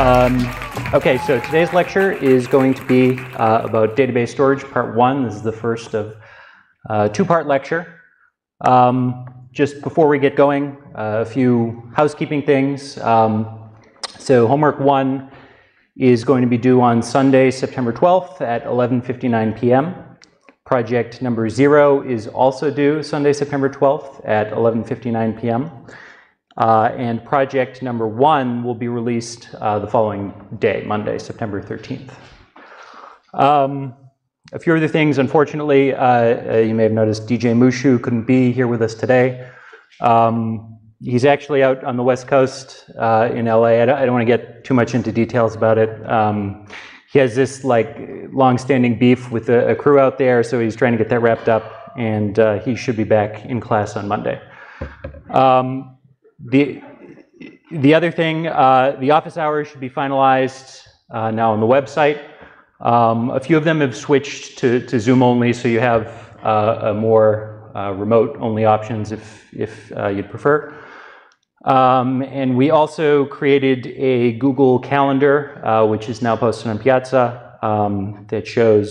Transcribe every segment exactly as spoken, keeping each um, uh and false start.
Um, okay, so today's lecture is going to be uh, about database storage, part one. This is the first of a uh, two-part lecture. Um, just before we get going, uh, a few housekeeping things. Um, so homework one is going to be due on Sunday, September twelfth at eleven fifty-nine p m Project number zero is also due Sunday, September twelfth at eleven fifty-nine p m Uh, and project number one will be released uh, the following day, Monday, September thirteenth. Um, a few other things, unfortunately, uh, you may have noticed D J Mushu couldn't be here with us today. Um, he's actually out on the West Coast uh, in L A. I don't, I don't want to get too much into details about it. Um, he has this like long-standing beef with a, a crew out there, so he's trying to get that wrapped up, and uh, he should be back in class on Monday. Um, The, the other thing, uh, the office hours should be finalized uh, now on the website. Um, a few of them have switched to, to Zoom only, so you have uh, a more uh, remote only options if, if uh, you'd prefer. Um, and we also created a Google Calendar, uh, which is now posted on Piazza, um, that shows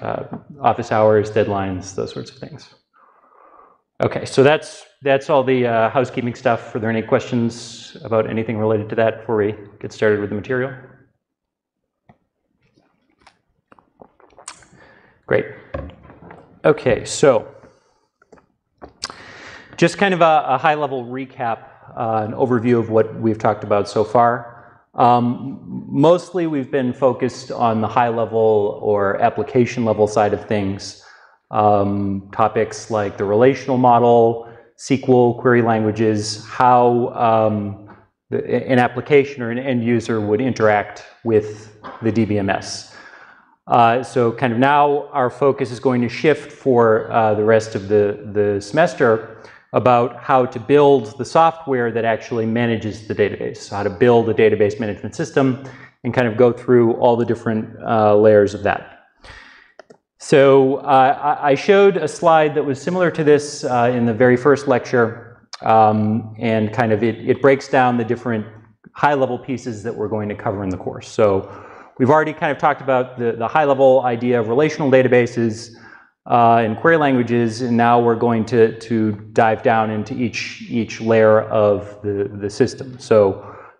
uh, office hours, deadlines, those sorts of things. Okay, so that's that's all the uh, housekeeping stuff. Are there any questions about anything related to that before we get started with the material? Great. Okay, so just kind of a, a high-level recap, uh, an overview of what we've talked about so far. Um, mostly, we've been focused on the high-level or application-level side of things. Um, topics like the relational model, S Q L, query languages, how um, the, an application or an end user would interact with the D B M S. Uh, so kind of now our focus is going to shift for uh, the rest of the, the semester about how to build the software that actually manages the database, so how to build a database management system and kind of go through all the different uh, layers of that. So uh, I showed a slide that was similar to this uh, in the very first lecture, um, and kind of it, it breaks down the different high-level pieces that we're going to cover in the course. So we've already kind of talked about the, the high-level idea of relational databases uh, and query languages, and now we're going to, to dive down into each, each layer of the, the system. So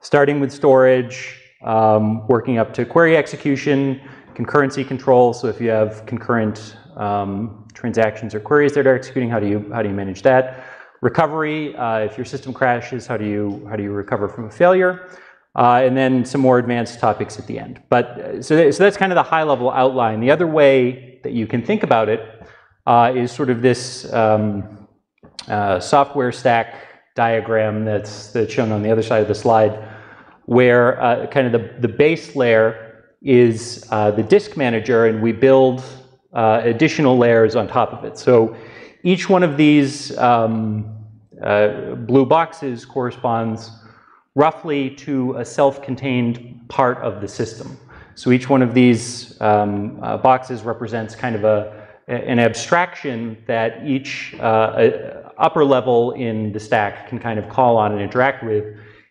starting with storage, um, working up to query execution, concurrency control, so if you have concurrent um, transactions or queries that are executing, how do you how do you manage that? Recovery, uh, if your system crashes, how do you how do you recover from a failure? Uh, and then some more advanced topics at the end. But so th so that's kind of the high level outline. The other way that you can think about it uh, is sort of this um, uh, software stack diagram that's that's shown on the other side of the slide, where uh, kind of the the base layer is uh, the disk manager, and we build uh, additional layers on top of it. So each one of these um, uh, blue boxes corresponds roughly to a self-contained part of the system. So each one of these um, uh, boxes represents kind of a, an abstraction that each uh, upper level in the stack can kind of call on and interact with.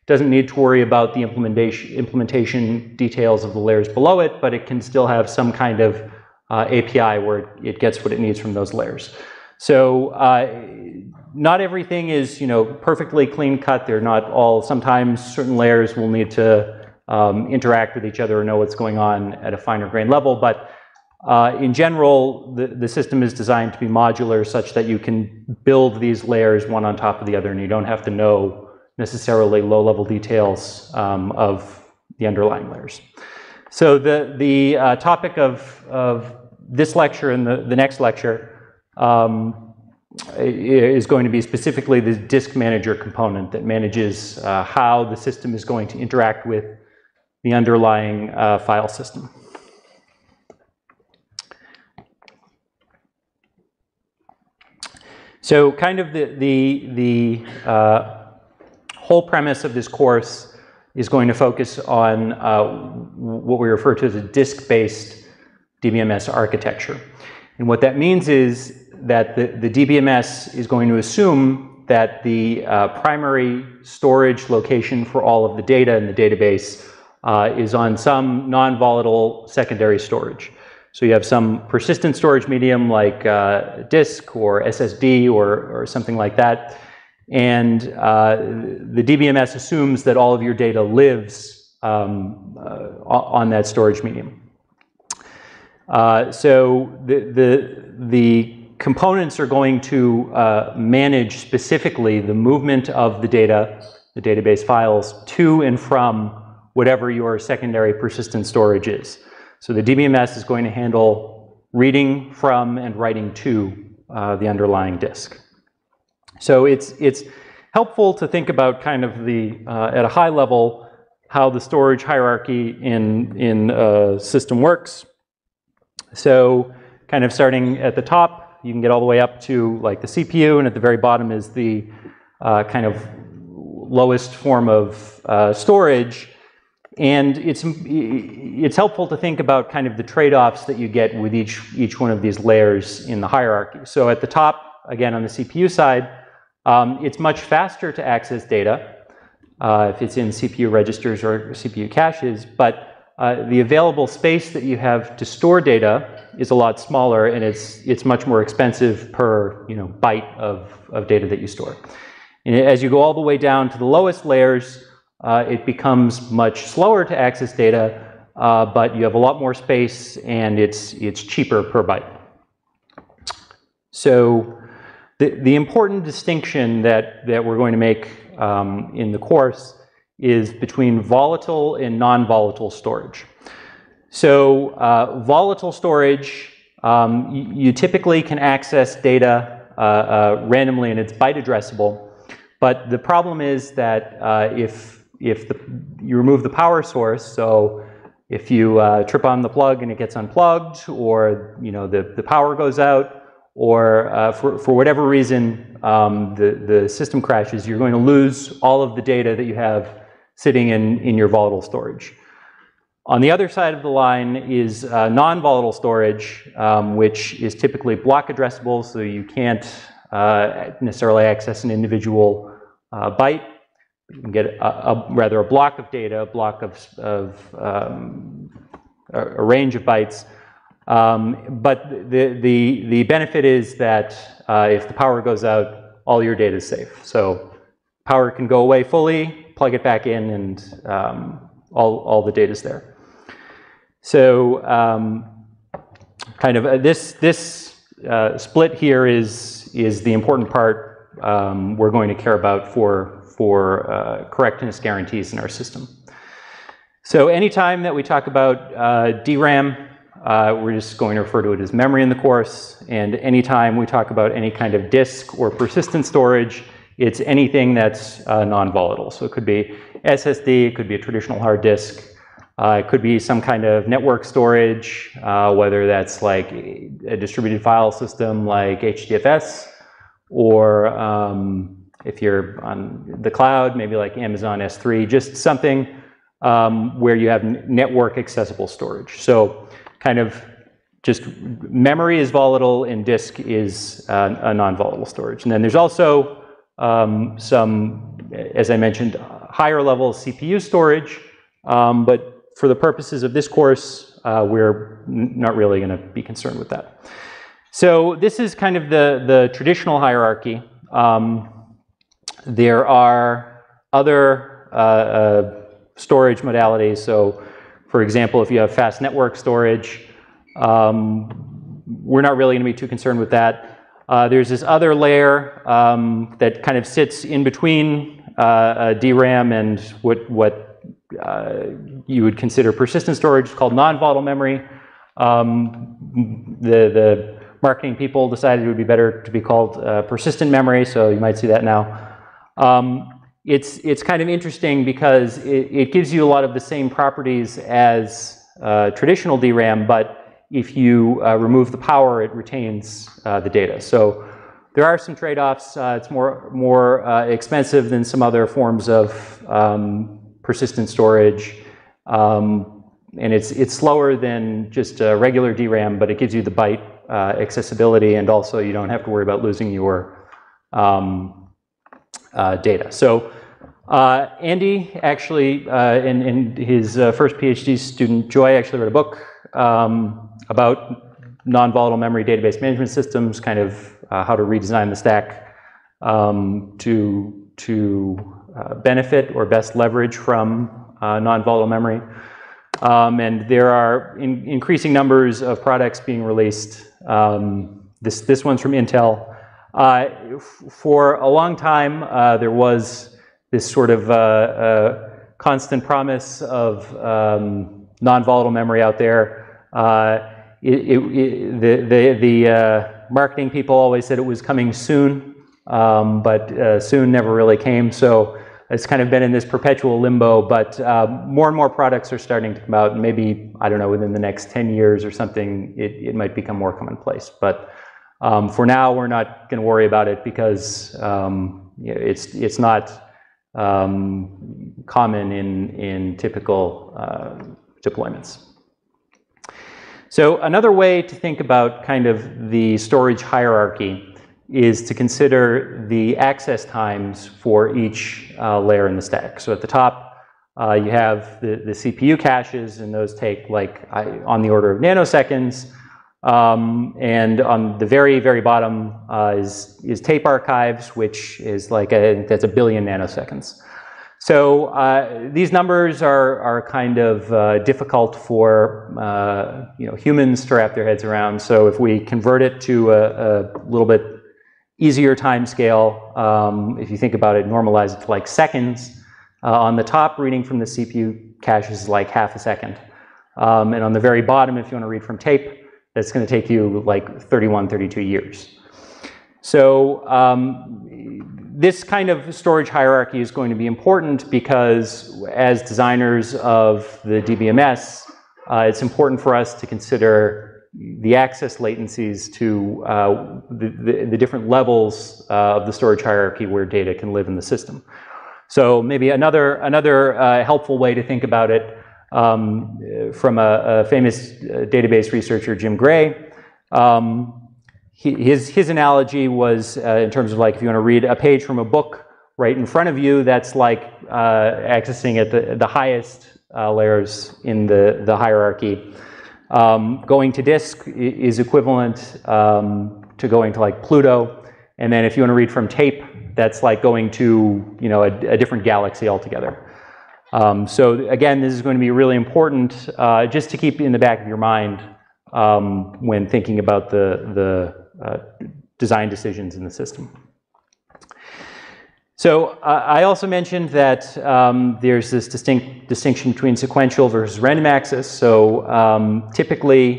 Doesn't need to worry about the implementation, implementation details of the layers below it, but it can still have some kind of uh, A P I where it gets what it needs from those layers. So uh, not everything is, you know, perfectly clean cut. They're not all, sometimes certain layers will need to um, interact with each other or know what's going on at a finer grain level, but uh, in general, the, the system is designed to be modular such that you can build these layers one on top of the other, and you don't have to know necessarily low-level details um, of the underlying layers. So the, the uh, topic of, of this lecture and the, the next lecture um, is going to be specifically the disk manager component that manages uh, how the system is going to interact with the underlying uh, file system. So kind of the, the, the uh, whole premise of this course is going to focus on uh, what we refer to as a disk-based D B M S architecture. And what that means is that the, the D B M S is going to assume that the uh, primary storage location for all of the data in the database uh, is on some non-volatile secondary storage. So you have some persistent storage medium like uh, disk or S S D or, or something like that. And uh, the D B M S assumes that all of your data lives um, uh, on that storage medium. Uh, so the, the, the components are going to uh, manage specifically the movement of the data, the database files, to and from whatever your secondary persistent storage is. So the D B M S is going to handle reading from and writing to uh, the underlying disk. So it's, it's helpful to think about kind of the, uh, at a high level, how the storage hierarchy in, in a system works. So kind of starting at the top, you can get all the way up to like the C P U, and at the very bottom is the uh, kind of lowest form of uh, storage. And it's, it's helpful to think about kind of the trade-offs that you get with each, each one of these layers in the hierarchy. So at the top, again, on the C P U side, um, it's much faster to access data uh, if it's in C P U registers or C P U caches, but uh, the available space that you have to store data is a lot smaller, and it's, it's much more expensive per you know, byte of, of data that you store. And as you go all the way down to the lowest layers, uh, it becomes much slower to access data, uh, but you have a lot more space, and it's, it's cheaper per byte. So The, the important distinction that, that we're going to make um, in the course is between volatile and non-volatile storage. So uh, volatile storage, um, you, you typically can access data uh, uh, randomly, and it's byte addressable. But the problem is that uh, if, if the, you remove the power source, so if you uh, trip on the plug and it gets unplugged, or you know, the, the power goes out, or uh, for, for whatever reason um, the, the system crashes, you're going to lose all of the data that you have sitting in, in your volatile storage. On the other side of the line is uh, non-volatile storage, um, which is typically block addressable, so you can't uh, necessarily access an individual uh, byte. You can get a, a, rather a block of data, a block of, of um, a, a range of bytes. Um, but the, the, the benefit is that uh, if the power goes out, all your data is safe. So power can go away fully, plug it back in, and um, all, all the data is there. So um, kind of uh, this, this uh, split here is, is the important part um, we're going to care about for, for uh, correctness guarantees in our system. So anytime that we talk about uh, D RAM, Uh, we're just going to refer to it as memory in the course, and anytime we talk about any kind of disk or persistent storage, it's anything that's uh, non-volatile. So it could be S S D, it could be a traditional hard disk, uh, it could be some kind of network storage, uh, whether that's like a distributed file system like H D F S, or um, if you're on the cloud, maybe like Amazon S three, just something um, where you have network accessible storage. So kind of just memory is volatile and disk is uh, a non-volatile storage. And then there's also um, some, as I mentioned, higher level C P U storage, um, but for the purposes of this course, uh, we're not really gonna be concerned with that. So this is kind of the, the traditional hierarchy. Um, there are other uh, uh, storage modalities. So for example, if you have fast network storage, um, we're not really going to be too concerned with that. Uh, there's this other layer um, that kind of sits in between uh, D RAM and what, what uh, you would consider persistent storage, called non-volatile memory. Um, the, the marketing people decided it would be better to be called uh, persistent memory, so you might see that now. Um, It's, it's kind of interesting because it, it gives you a lot of the same properties as uh, traditional D RAM, but if you uh, remove the power, it retains uh, the data. So there are some trade-offs. Uh, it's more, more uh, expensive than some other forms of um, persistent storage. Um, and it's, it's slower than just a regular D RAM, but it gives you the byte uh, accessibility, and also you don't have to worry about losing your um, Uh, data. So Uh, Andy actually, uh, and, and his uh, first PhD student, Joy, actually wrote a book um, about non-volatile memory database management systems, kind of uh, how to redesign the stack um, to, to uh, benefit or best leverage from uh, non-volatile memory. Um, and there are in, increasing numbers of products being released. Um, this, this one's from Intel. Uh, for a long time, uh, there was this sort of uh, uh, constant promise of um, non-volatile memory out there. Uh, it, it, it, the the, the uh, marketing people always said it was coming soon, um, but uh, soon never really came. So it's kind of been in this perpetual limbo, but uh, more and more products are starting to come out. And maybe, I don't know, within the next ten years or something, it, it might become more commonplace. But um, for now, we're not going to worry about it because um, it's it's not Um, common in, in typical uh, deployments. So another way to think about kind of the storage hierarchy is to consider the access times for each uh, layer in the stack. So at the top, uh, you have the, the C P U caches, and those take like I, on the order of nanoseconds. Um, and on the very, very bottom uh, is, is tape archives, which is like a, that's a billion nanoseconds. So uh, these numbers are, are kind of uh, difficult for uh, you know, humans to wrap their heads around. So if we convert it to a, a little bit easier time scale, um, if you think about it, normalize it to like seconds. Uh, on the top, reading from the C P U caches is like half a second. Um, and on the very bottom, if you want to read from tape, that's going to take you like thirty-one, thirty-two years. So um, this kind of storage hierarchy is going to be important because as designers of the D B M S, uh, it's important for us to consider the access latencies to uh, the, the, the different levels uh, of the storage hierarchy where data can live in the system. So maybe another, another uh, helpful way to think about it Um, from a, a famous database researcher, Jim Gray. Um, he, his, his analogy was uh, in terms of like, if you want to read a page from a book right in front of you, that's like uh, accessing at the, the highest uh, layers in the, the hierarchy. Um, going to disk is equivalent um, to going to like Pluto. And then if you want to read from tape, that's like going to, you know, a, a different galaxy altogether. Um, so again, this is going to be really important uh, just to keep in the back of your mind um, when thinking about the, the uh, design decisions in the system. So uh, I also mentioned that um, there's this distinct distinction between sequential versus random access. So um, typically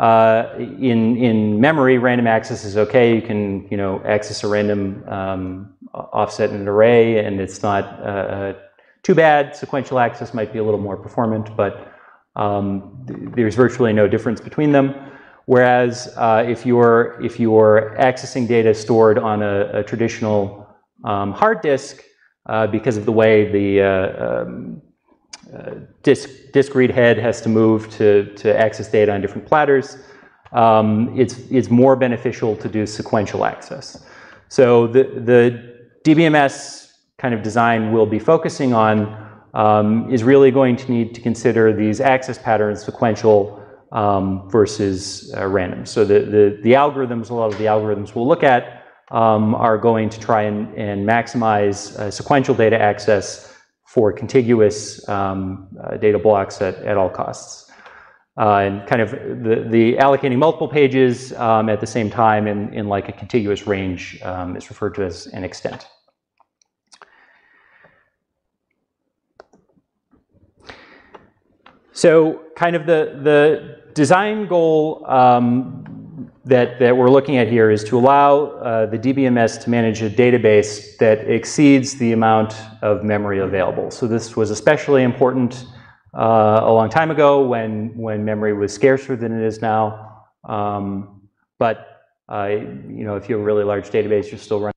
uh, in, in memory, random access is okay. You can, you know, access a random um, offset in an array, and it's not uh, too bad. Sequential access might be a little more performant, but um, th there's virtually no difference between them. Whereas uh, if you're if you're accessing data stored on a, a traditional um, hard disk, uh, because of the way the uh, um, uh, disk disk read head has to move to to access data on different platters, um, it's it's more beneficial to do sequential access. So the the D B M S kind of design we'll be focusing on um, is really going to need to consider these access patterns, sequential um, versus uh, random. So the, the, the algorithms, a lot of the algorithms we'll look at um, are going to try and, and maximize uh, sequential data access for contiguous um, uh, data blocks at, at all costs. Uh, and kind of the, the allocating multiple pages um, at the same time in, in like a contiguous range um, is referred to as an extent. So kind of the, the design goal um, that, that we're looking at here is to allow uh, the D B M S to manage a database that exceeds the amount of memory available. So this was especially important uh, a long time ago when, when memory was scarcer than it is now. Um, but uh, you know, if you have a really large database, you're still running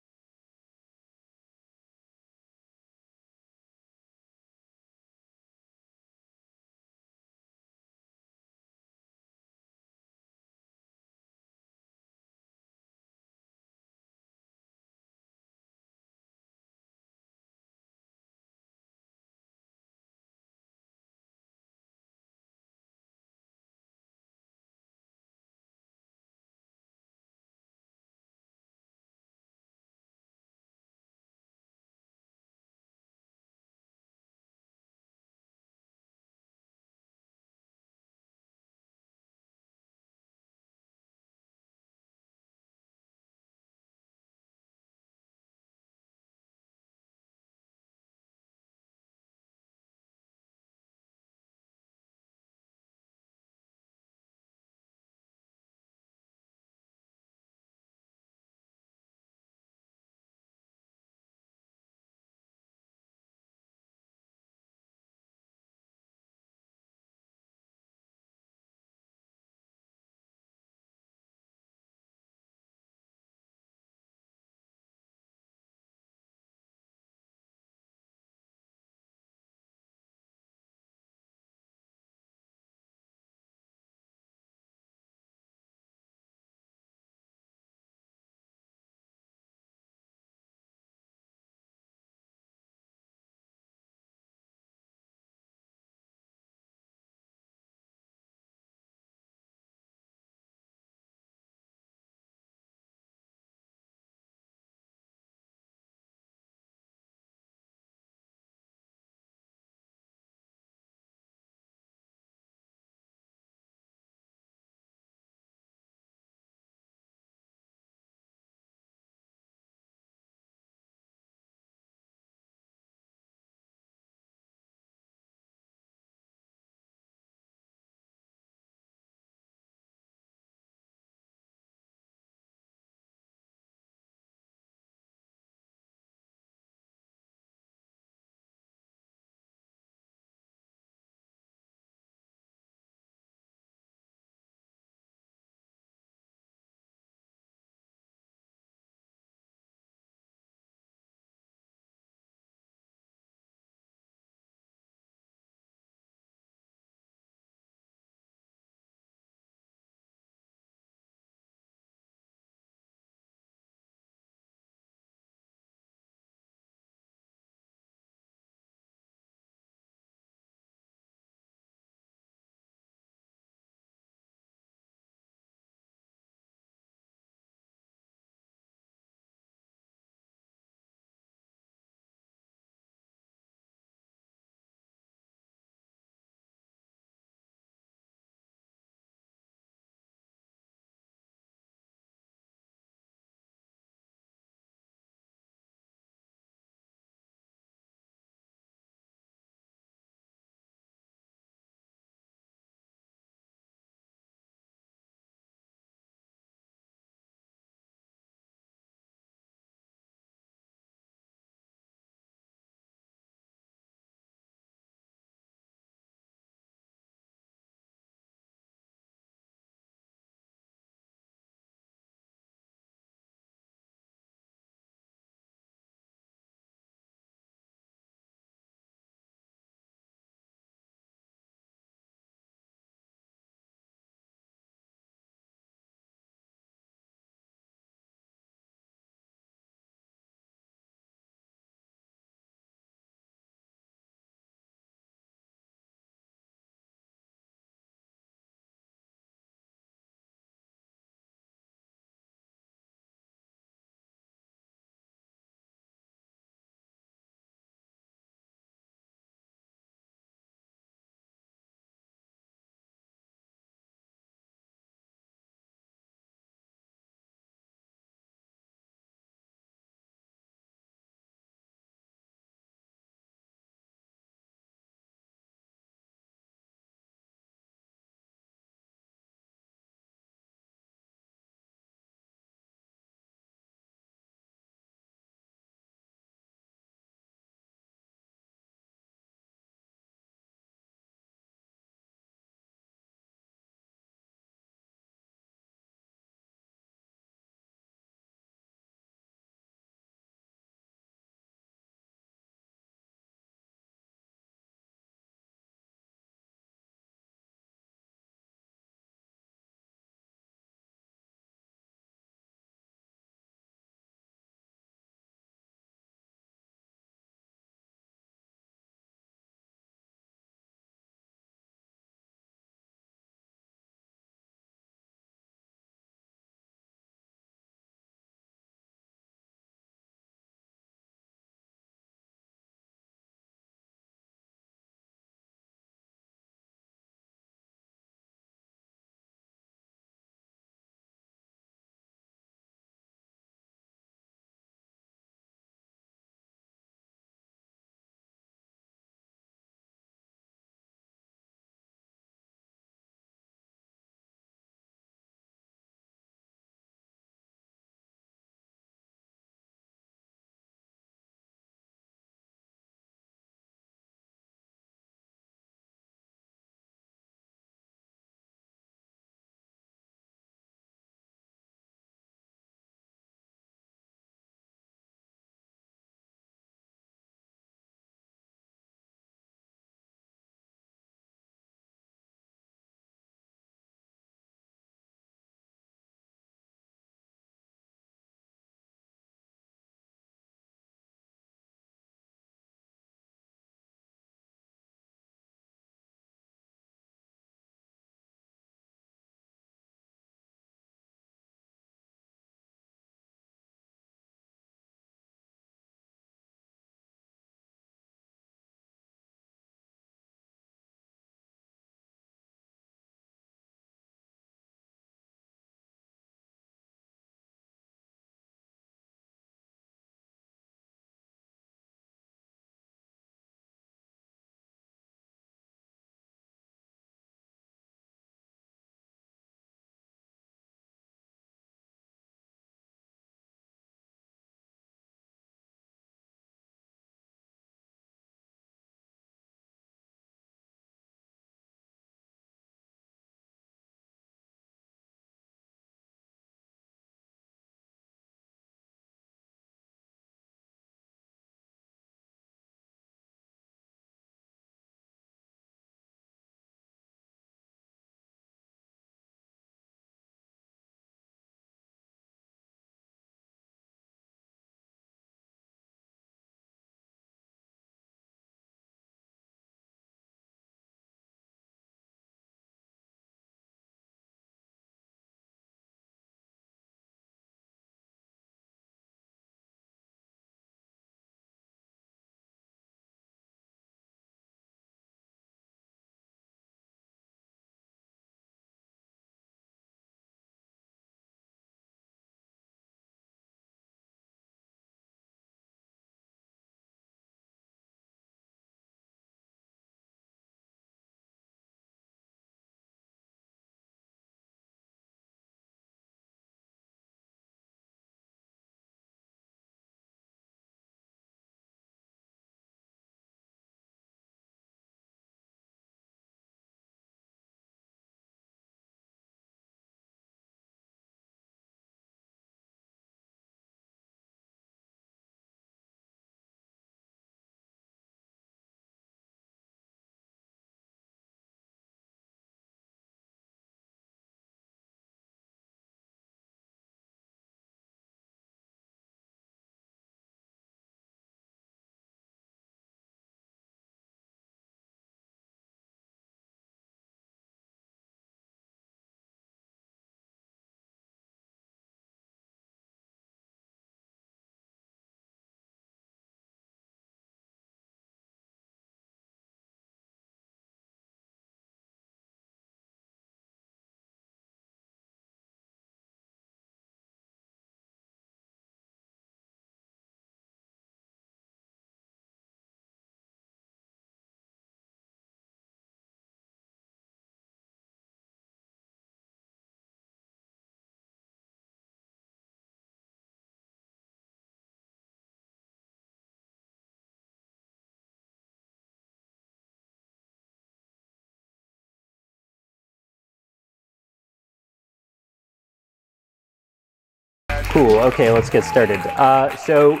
Cool, okay, let's get started. Uh, so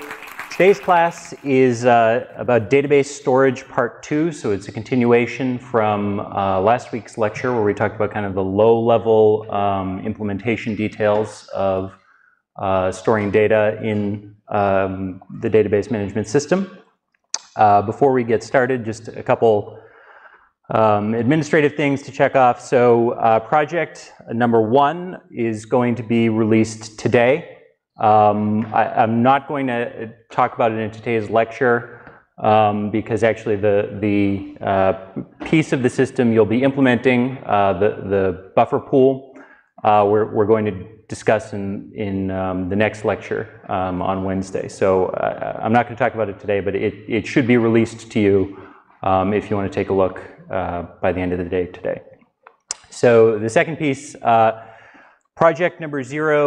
today's class is uh, about database storage part two, so it's a continuation from uh, last week's lecture where we talked about kind of the low-level um, implementation details of uh, storing data in um, the database management system. Uh, before we get started, just a couple Um, administrative things to check off. So uh, project number one is going to be released today. Um, I, I'm not going to talk about it in today's lecture um, because actually the, the uh, piece of the system you'll be implementing, uh, the, the buffer pool, uh, we're, we're going to discuss in, in um, the next lecture um, on Wednesday. So uh, I'm not going to talk about it today, but it, it should be released to you um, if you want to take a look Uh, by the end of the day today. So the second piece, uh, project number zero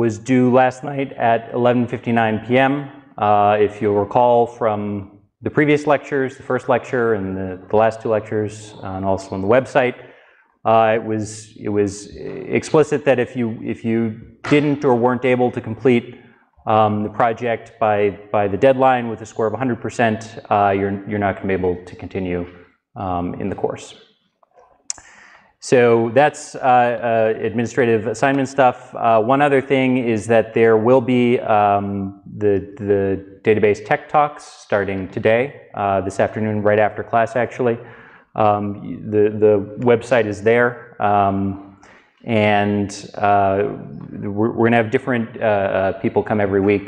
was due last night at eleven fifty-nine p m Uh, if you'll recall from the previous lectures, the first lecture and the, the last two lectures, uh, and also on the website, uh, it was it was explicit that if you if you didn't or weren't able to complete um, the project by by the deadline with a score of one hundred percent, uh, you're you're not going to be able to continue Um, in the course. So that's uh, uh, administrative assignment stuff. Uh, one other thing is that there will be um, the, the database tech talks starting today, uh, this afternoon, right after class actually. Um, the, the website is there, um, and uh, we're, we're gonna have different uh, people come every week.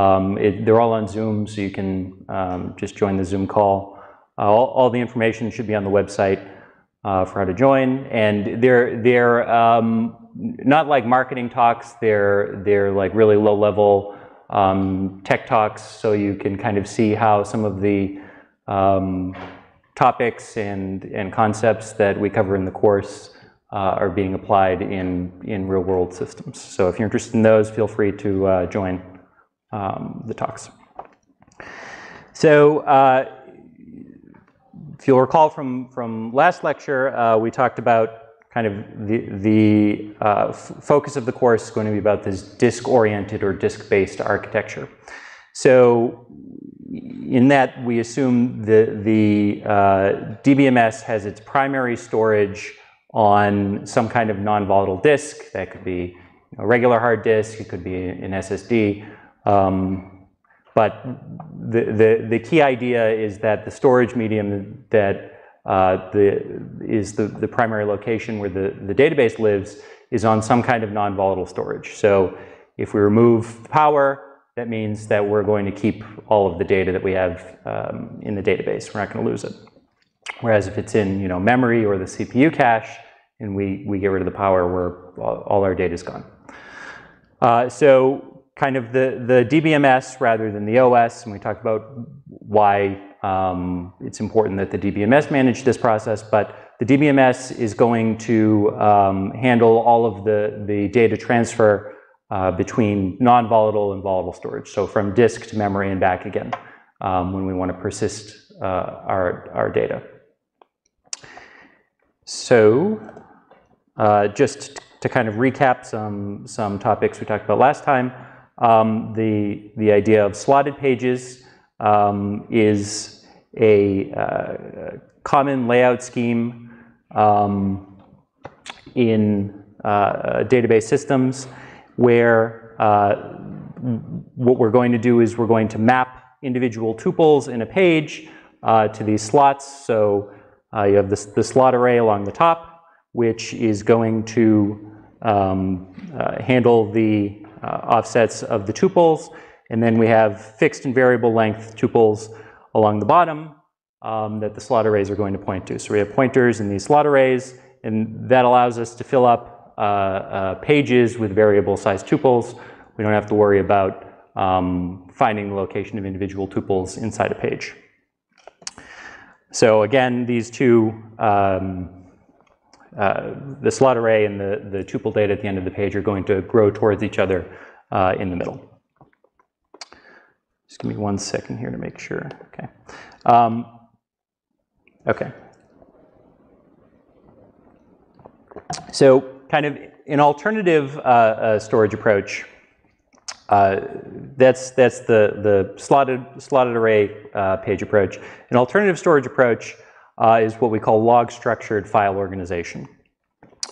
Um, it, they're all on Zoom, so you can um, just join the Zoom call. Uh, all, all the information should be on the website uh, for how to join, and they're they're um, not like marketing talks. They're they're like really low level um, tech talks, so you can kind of see how some of the um, topics and and concepts that we cover in the course uh, are being applied in in real world systems. So if you're interested in those, feel free to uh, join um, the talks. So. Uh, If you'll recall from, from last lecture, uh, we talked about kind of the, the uh, focus of the course is going to be about this disk-oriented or disk-based architecture. So in that, we assume the, the uh, D B M S has its primary storage on some kind of non-volatile disk. That could be a regular hard disk, it could be an S S D. Um, But the, the, the key idea is that the storage medium that uh, the, is the, the primary location where the, the database lives is on some kind of non-volatile storage. So if we remove power, that means that we're going to keep all of the data that we have um, in the database. We're not going to lose it. Whereas if it's in you know, memory or the C P U cache, and we, we get rid of the power, we're, all our data is gone. Uh, so kind of the, the D B M S rather than the O S, and we talked about why um, it's important that the D B M S manage this process, but the D B M S is going to um, handle all of the, the data transfer uh, between non-volatile and volatile storage, so from disk to memory and back again um, when we want to persist uh, our, our data. So uh, just to kind of recap some, some topics we talked about last time, Um, the, the idea of slotted pages um, is a uh, common layout scheme um, in uh, database systems where uh, what we're going to do is we're going to map individual tuples in a page uh, to these slots. So uh, you have this, the slot array along the top, which is going to um, uh, handle the Uh, offsets of the tuples, and then we have fixed and variable length tuples along the bottom um, that the slot arrays are going to point to. So we have pointers in these slot arrays, and that allows us to fill up uh, uh, pages with variable size tuples. We don't have to worry about um, finding the location of individual tuples inside a page. So again, these two, um, Uh, the slot array and the, the tuple data at the end of the page are going to grow towards each other uh, in the middle. Just give me one second here to make sure. Okay. Um, okay. So kind of an alternative uh, uh, storage approach Uh, that's that's the, the slotted, slotted array uh, page approach. An alternative storage approach uh, is what we call log-structured file organization.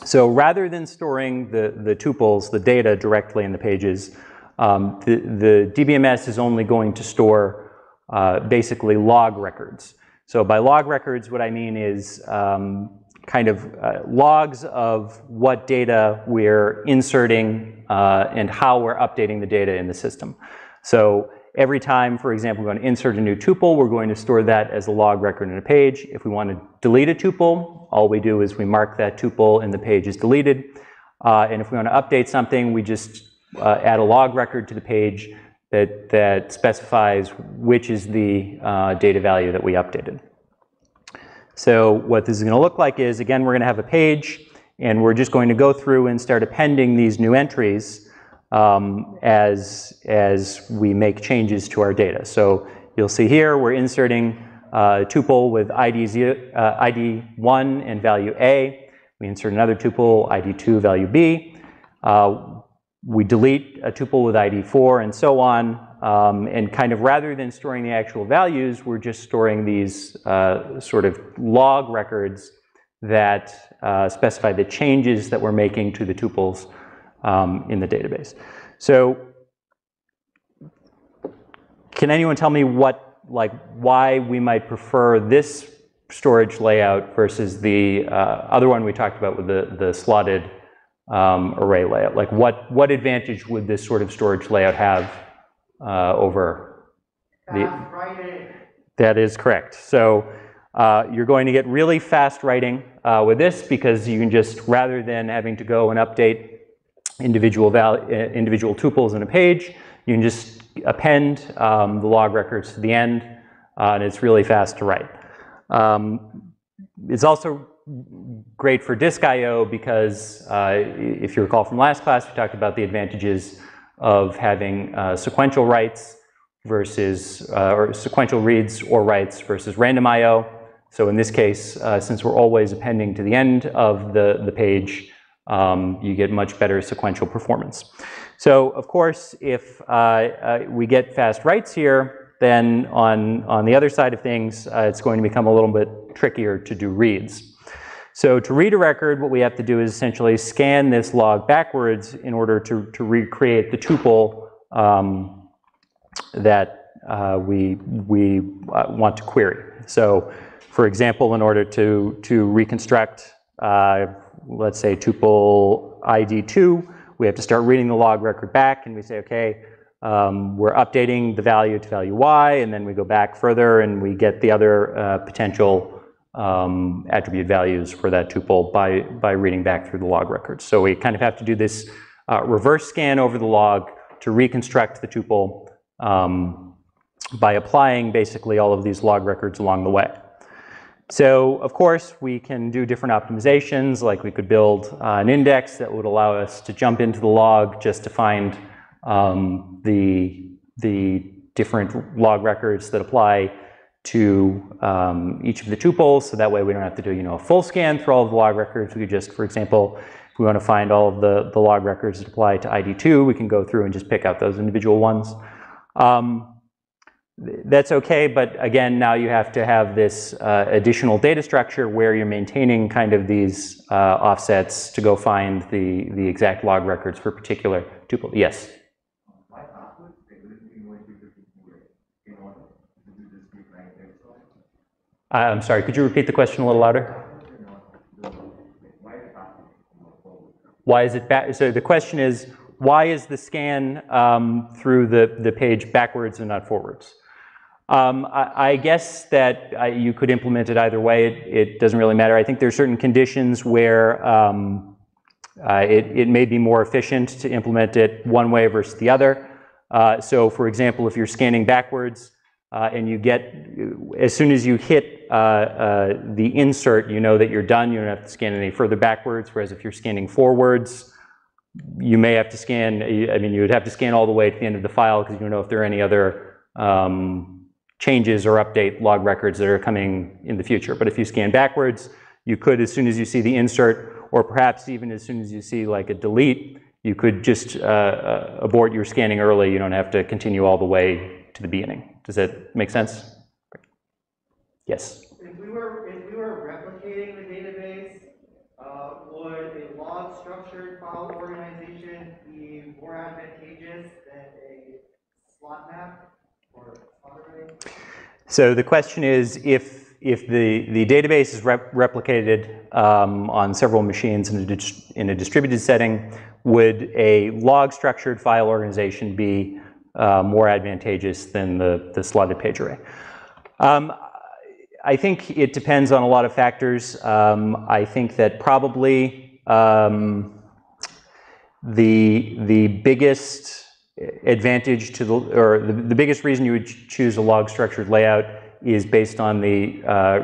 So rather than storing the, the tuples, the data directly in the pages, um, the, the D B M S is only going to store uh, basically log records. So by log records, what I mean is um, kind of uh, logs of what data we're inserting uh, and how we're updating the data in the system. So every time, for example, we're going to insert a new tuple, we're going to store that as a log record in a page. If we want to delete a tuple, all we do is we mark that tuple and the page is deleted. Uh, and if we want to update something, we just uh, add a log record to the page that, that specifies which is the uh, data value that we updated. So what this is going to look like is, again, we're going to have a page, and we're just going to go through and start appending these new entries um, as, as we make changes to our data. So you'll see here we're inserting a tuple with I D one and value A. We insert another tuple, I D two, value B. Uh, we delete a tuple with I D four and so on. Um, and kind of rather than storing the actual values, we're just storing these uh, sort of log records that uh, specify the changes that we're making to the tuples um, in the database. So can anyone tell me what, like, why we might prefer this storage layout versus the uh, other one we talked about with the, the slotted um, array layout? Like, what, what advantage would this sort of storage layout have Uh, over the, that is correct. So uh, you're going to get really fast writing uh, with this, because you can just, rather than having to go and update individual val individual tuples in a page, you can just append um, the log records to the end, uh, and it's really fast to write. Um, it's also great for disk I O because uh, if you recall from last class, we talked about the advantages of having uh, sequential writes versus, uh, or sequential reads or writes versus random I O. So in this case, uh, since we're always appending to the end of the, the page, um, you get much better sequential performance. So of course, if uh, uh, we get fast writes here, then on, on the other side of things, uh, it's going to become a little bit trickier to do reads. So to read a record, what we have to do is essentially scan this log backwards in order to, to recreate the tuple um, that uh, we, we uh, want to query. So for example, in order to, to reconstruct, uh, let's say tuple I D two, we have to start reading the log record back, and we say, okay, um, we're updating the value to value Y, and then we go back further and we get the other uh, potential Um, attribute values for that tuple by, by reading back through the log records. So we kind of have to do this uh, reverse scan over the log to reconstruct the tuple um, by applying basically all of these log records along the way. So of course we can do different optimizations, like we could build uh, an index that would allow us to jump into the log just to find um, the, the different log records that apply to um, each of the tuples, so that way we don't have to do, you know, a full scan through all of the log records. We could just, for example, if we want to find all of the, the log records that apply to I D two, we can go through and just pick out those individual ones. Um, that's okay, but again, now you have to have this uh, additional data structure where you're maintaining kind of these uh, offsets to go find the, the exact log records for particular tuple. Yes? I'm sorry, could you repeat the question a little louder? Why is it back? So the question is, why is the scan um, through the, the page backwards and not forwards? Um, I, I guess that I, you could implement it either way. It, it doesn't really matter. I think there are certain conditions where um, uh, it, it may be more efficient to implement it one way versus the other. Uh, so for example, if you're scanning backwards, Uh, and you get, as soon as you hit uh, uh, the insert, you know that you're done. You don't have to scan any further backwards, whereas if you're scanning forwards, you may have to scan, I mean, you would have to scan all the way to the end of the file, because you don't know if there are any other um, changes or update log records that are coming in the future. But if you scan backwards, you could, as soon as you see the insert, or perhaps even as soon as you see like a delete, You could just uh, abort your scanning early. You don't have to continue all the way to the beginning. Does that make sense? Great. Yes? If we were, if we were replicating the database, uh, would a log structured file organization be more advantageous than a slot map or slot array? So the question is, if If the, the database is rep replicated um, on several machines in a, in a distributed setting, would a log-structured file organization be uh, more advantageous than the, the slotted page array? Um, I think it depends on a lot of factors. Um, I think that probably um, the, the biggest advantage to the, or the, the biggest reason you would ch choose a log-structured layout is based on the uh,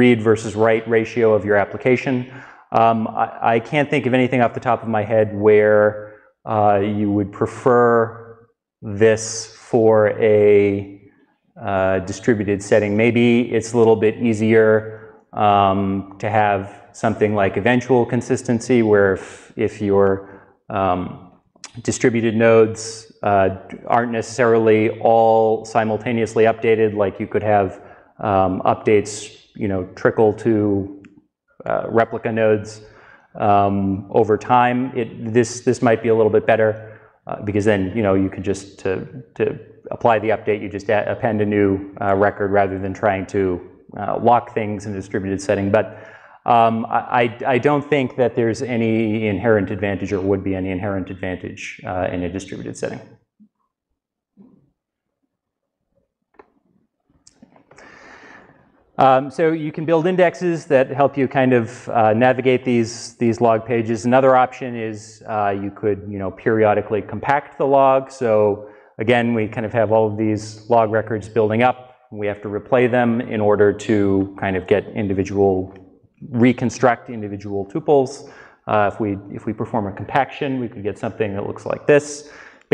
read versus write ratio of your application. Um, I, I can't think of anything off the top of my head where uh, you would prefer this for a uh, distributed setting. Maybe it's a little bit easier um, to have something like eventual consistency, where if, if your um, distributed nodes uh, aren't necessarily all simultaneously updated, like you could have um, updates, you know, trickle to uh, replica nodes um, over time. It, this this might be a little bit better uh, because then, you know, you could just to to apply the update, you just add, append a new uh, record rather than trying to uh, lock things in a distributed setting. But Um, I, I don't think that there's any inherent advantage, or would be any inherent advantage uh, in a distributed setting. Um, so you can build indexes that help you kind of uh, navigate these these log pages. Another option is uh, you could you know periodically compact the log. So again, we kind of have all of these log records building up. We have to replay them in order to kind of get individual. reconstruct individual tuples. Uh, if we if we perform a compaction, we could get something that looks like this.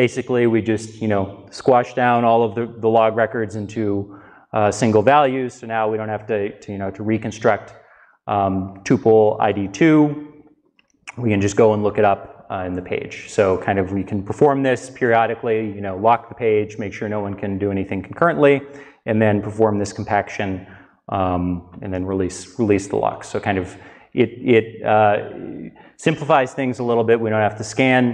Basically, we just you know squash down all of the, the log records into uh, single values. So now we don't have to, to you know to reconstruct um, tuple I D two. We can just go and look it up uh, in the page. So kind of we can perform this periodically. You know, lock the page, make sure no one can do anything concurrently, and then perform this compaction. Um, and then release release the locks. So kind of it it uh, simplifies things a little bit. We don't have to scan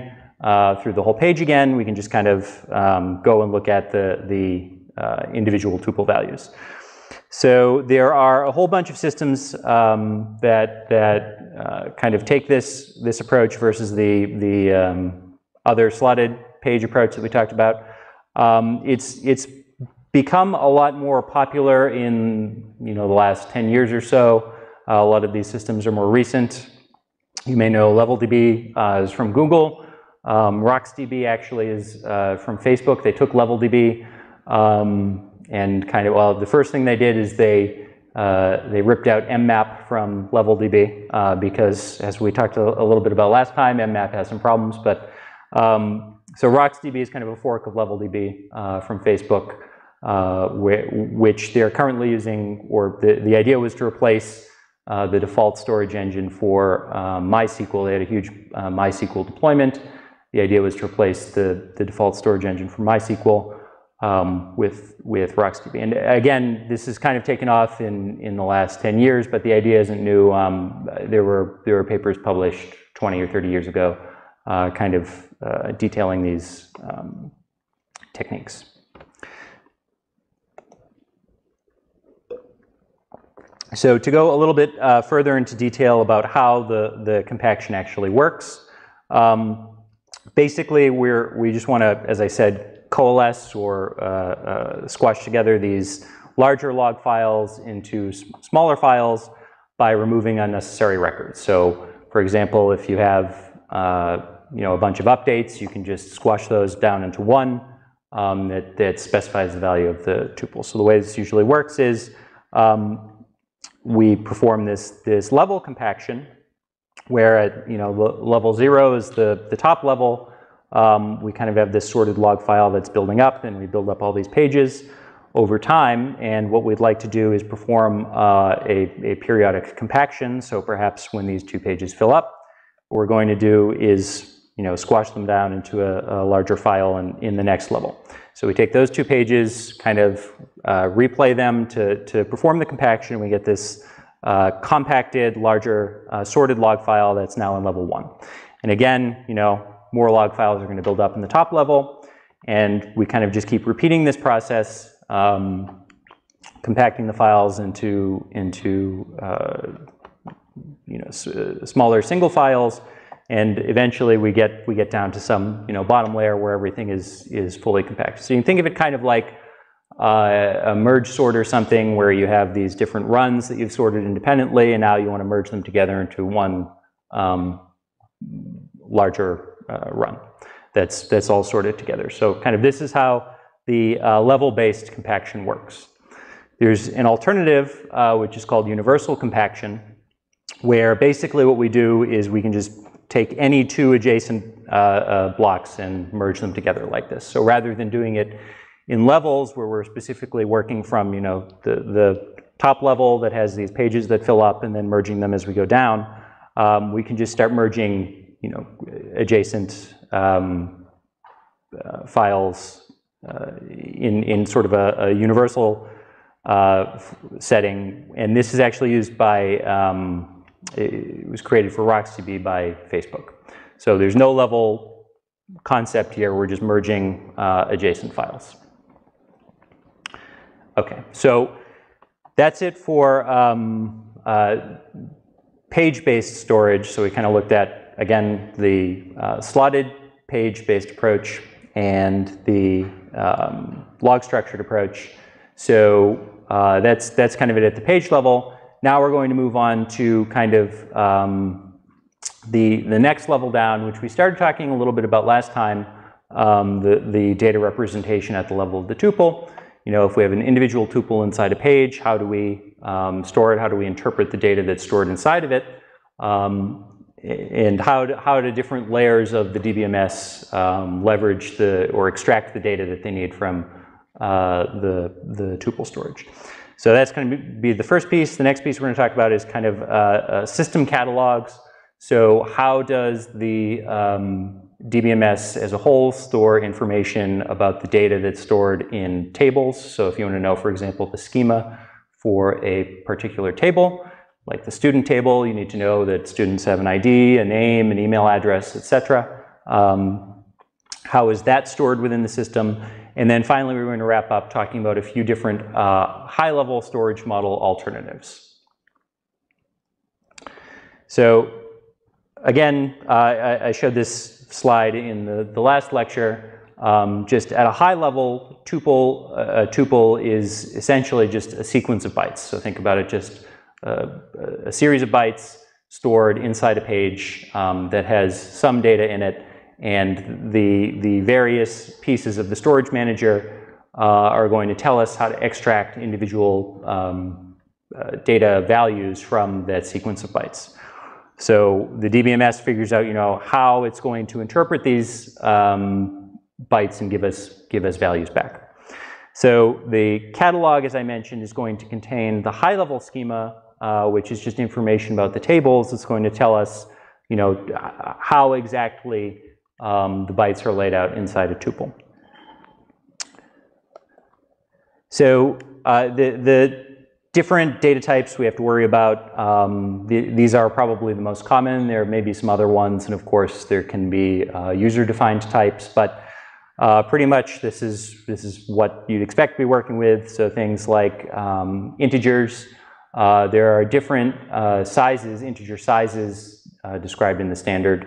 uh, through the whole page again. We can just kind of um, go and look at the the uh, individual tuple values. So there are a whole bunch of systems um, that that uh, kind of take this this approach versus the the um, other slotted page approach that we talked about. Um, it's it's. become a lot more popular in you know the last ten years or so. Uh, a lot of these systems are more recent. You may know LevelDB uh, is from Google. Um, RocksDB actually is uh, from Facebook. They took LevelDB um, and kind of well, the first thing they did is they uh, they ripped out mmap from LevelDB uh, because, as we talked a, a little bit about last time, mmap has some problems. But um, so RocksDB is kind of a fork of LevelDB uh, from Facebook. Uh, which they're currently using, or the, the idea was to replace uh, the default storage engine for uh, MySQL. They had a huge uh, MySQL deployment. The idea was to replace the, the default storage engine for MySQL um, with, with RocksDB. And again, this has kind of taken off in, in the last ten years, but the idea isn't new. Um, there, were, there were papers published twenty or thirty years ago uh, kind of uh, detailing these um, techniques. So to go a little bit uh, further into detail about how the, the compaction actually works, um, basically we're, we just want to, as I said, coalesce or uh, uh, squash together these larger log files into smaller files by removing unnecessary records. So for example, if you have uh, you know, a bunch of updates, you can just squash those down into one um, that, that specifies the value of the tuple. So the way this usually works is um, we perform this this level compaction, where at you know level zero is the the top level. Um, we kind of have this sorted log file that's building up, and we build up all these pages over time. And what we'd like to do is perform uh, a a periodic compaction. So perhaps when these two pages fill up, what we're going to do is you know, squash them down into a, a larger file and in the next level. So we take those two pages, kind of uh, replay them to, to perform the compaction, and we get this uh, compacted, larger, uh, sorted log file that's now in level one. And again, you know, more log files are gonna build up in the top level, and we kind of just keep repeating this process, um, compacting the files into, into uh, you know, s smaller single files, and eventually we get we get down to some you know bottom layer where everything is is fully compacted. So you can think of it kind of like uh, a merge sort or something, where you have these different runs that you've sorted independently, and now you want to merge them together into one um, larger uh, run that's that's all sorted together. So kind of this is how the uh, level-based compaction works. There's an alternative uh, which is called universal compaction, where basically what we do is we can just take any two adjacent uh, uh, blocks and merge them together like this. So rather than doing it in levels where we're specifically working from, you know, the, the top level that has these pages that fill up and then merging them as we go down, um, we can just start merging, you know, adjacent um, uh, files uh, in, in sort of a, a universal uh, setting. And this is actually used by, um, it was created for RocksDB by Facebook. So there's no level concept here, we're just merging uh, adjacent files. Okay, so that's it for um, uh, page-based storage. So we kind of looked at, again, the uh, slotted page-based approach and the um, log-structured approach. So uh, that's, that's kind of it at the page level. Now we're going to move on to kind of um, the, the next level down, which we started talking a little bit about last time, um, the, the data representation at the level of the tuple. You know, if we have an individual tuple inside a page, how do we um, store it? How do we interpret the data that's stored inside of it? Um, and how do, how do different layers of the D B M S um, leverage the, or extract the data that they need from uh, the, the tuple storage? So that's going to be the first piece. The next piece we're going to talk about is kind of uh, uh, system catalogs. So how does the um, D B M S as a whole store information about the data that's stored in tables? So if you want to know, for example, the schema for a particular table, like the student table, you need to know that students have an I D, a name, an email address, et cetera. Um, how is that stored within the system? And then finally, we're going to wrap up talking about a few different uh, high-level storage model alternatives. So again, uh, I, I showed this slide in the, the last lecture. Um, just at a high level, tuple, uh, a tuple is essentially just a sequence of bytes. So think about it, just uh, a series of bytes stored inside a page um, that has some data in it. And the, the various pieces of the storage manager uh, are going to tell us how to extract individual um, uh, data values from that sequence of bytes. So the D B M S figures out, you know, how it's going to interpret these um, bytes and give us, give us values back. So the catalog, as I mentioned, is going to contain the high-level schema, uh, which is just information about the tables. It's going to tell us, you know, how exactly Um, the bytes are laid out inside a tuple. So uh, the, the different data types we have to worry about, um, the, these are probably the most common. There may be some other ones, and of course there can be uh, user-defined types, but uh, pretty much this is, this is what you'd expect to be working with. So things like um, integers. Uh, there are different uh, sizes, integer sizes uh, described in the standard.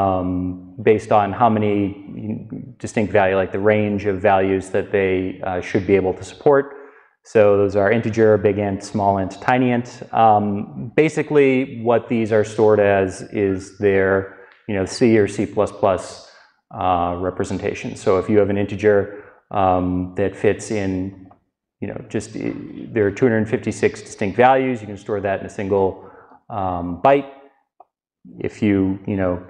Um, based on how many distinct value, like the range of values that they uh, should be able to support. So those are integer, big int, small int, tiny int. Um, basically what these are stored as is their, you know, C or C plus plus uh, representation. So if you have an integer um, that fits in, you know, just, there are two hundred fifty-six distinct values, you can store that in a single um, byte. If you, you know,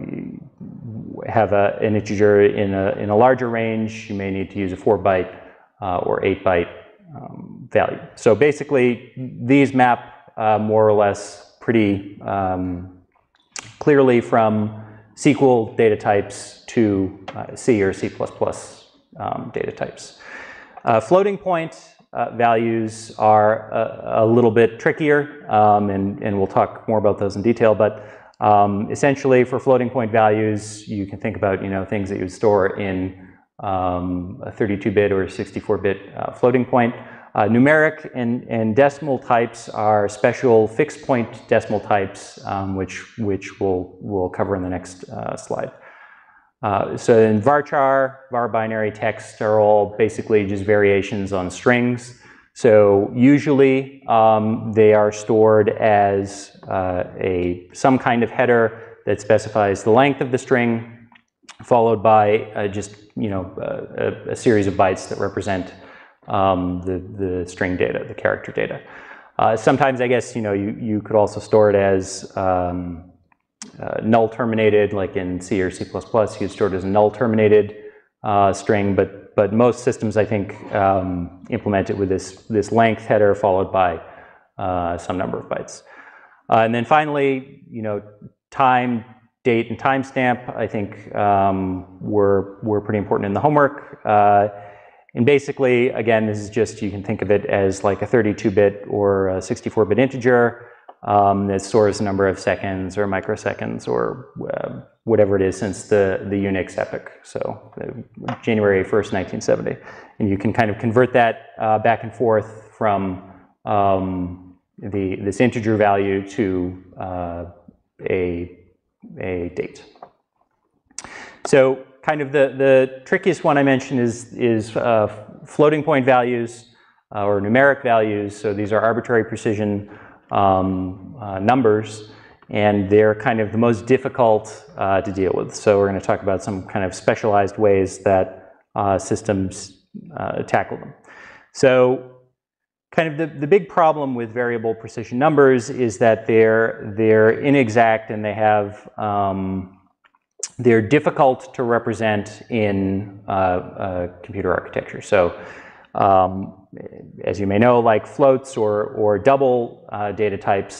have a, an integer in a, in a larger range, you may need to use a four byte uh, or eight byte um, value. So basically, these map uh, more or less pretty um, clearly from S Q L data types to uh, C or C plus plus um, data types. Uh, floating point uh, values are a, a little bit trickier, um, and, and we'll talk more about those in detail, but um, essentially for floating point values, you can think about, you know, things that you would store in um, a thirty-two bit or sixty-four bit uh, floating point. Uh, numeric and, and decimal types are special fixed point decimal types, um, which, which we'll, we'll cover in the next uh, slide. Uh, so in varchar, var binary text are all basically just variations on strings. So usually um, they are stored as uh, a, some kind of header that specifies the length of the string, followed by uh, just, you know, uh, a, a series of bytes that represent Um, the, the string data, the character data. Uh, sometimes I guess, you know, you, you could also store it as um, uh, null terminated, like in C or C plus plus, you'd store it as a null terminated uh, string, but, but most systems I think um, implement it with this, this length header followed by uh, some number of bytes. Uh, and then finally, you know, time, date, and timestamp I think um, were, were pretty important in the homework. Uh, And basically, again, this is just, you can think of it as like a thirty-two bit or a sixty-four bit integer um, that stores a number of seconds or microseconds or uh, whatever it is since the, the Unix epoch, so uh, January first, nineteen seventy. And you can kind of convert that uh, back and forth from um, the, this integer value to uh, a, a date. So, kind of the, the trickiest one I mentioned is, is uh, floating point values uh, or numeric values. So these are arbitrary precision um, uh, numbers, and they're kind of the most difficult uh, to deal with. So we're going to talk about some kind of specialized ways that uh, systems uh, tackle them. So kind of the, the big problem with variable precision numbers is that they're, they're inexact and they have um, they're difficult to represent in uh, uh, computer architecture. So um, as you may know, like floats or, or double uh, data types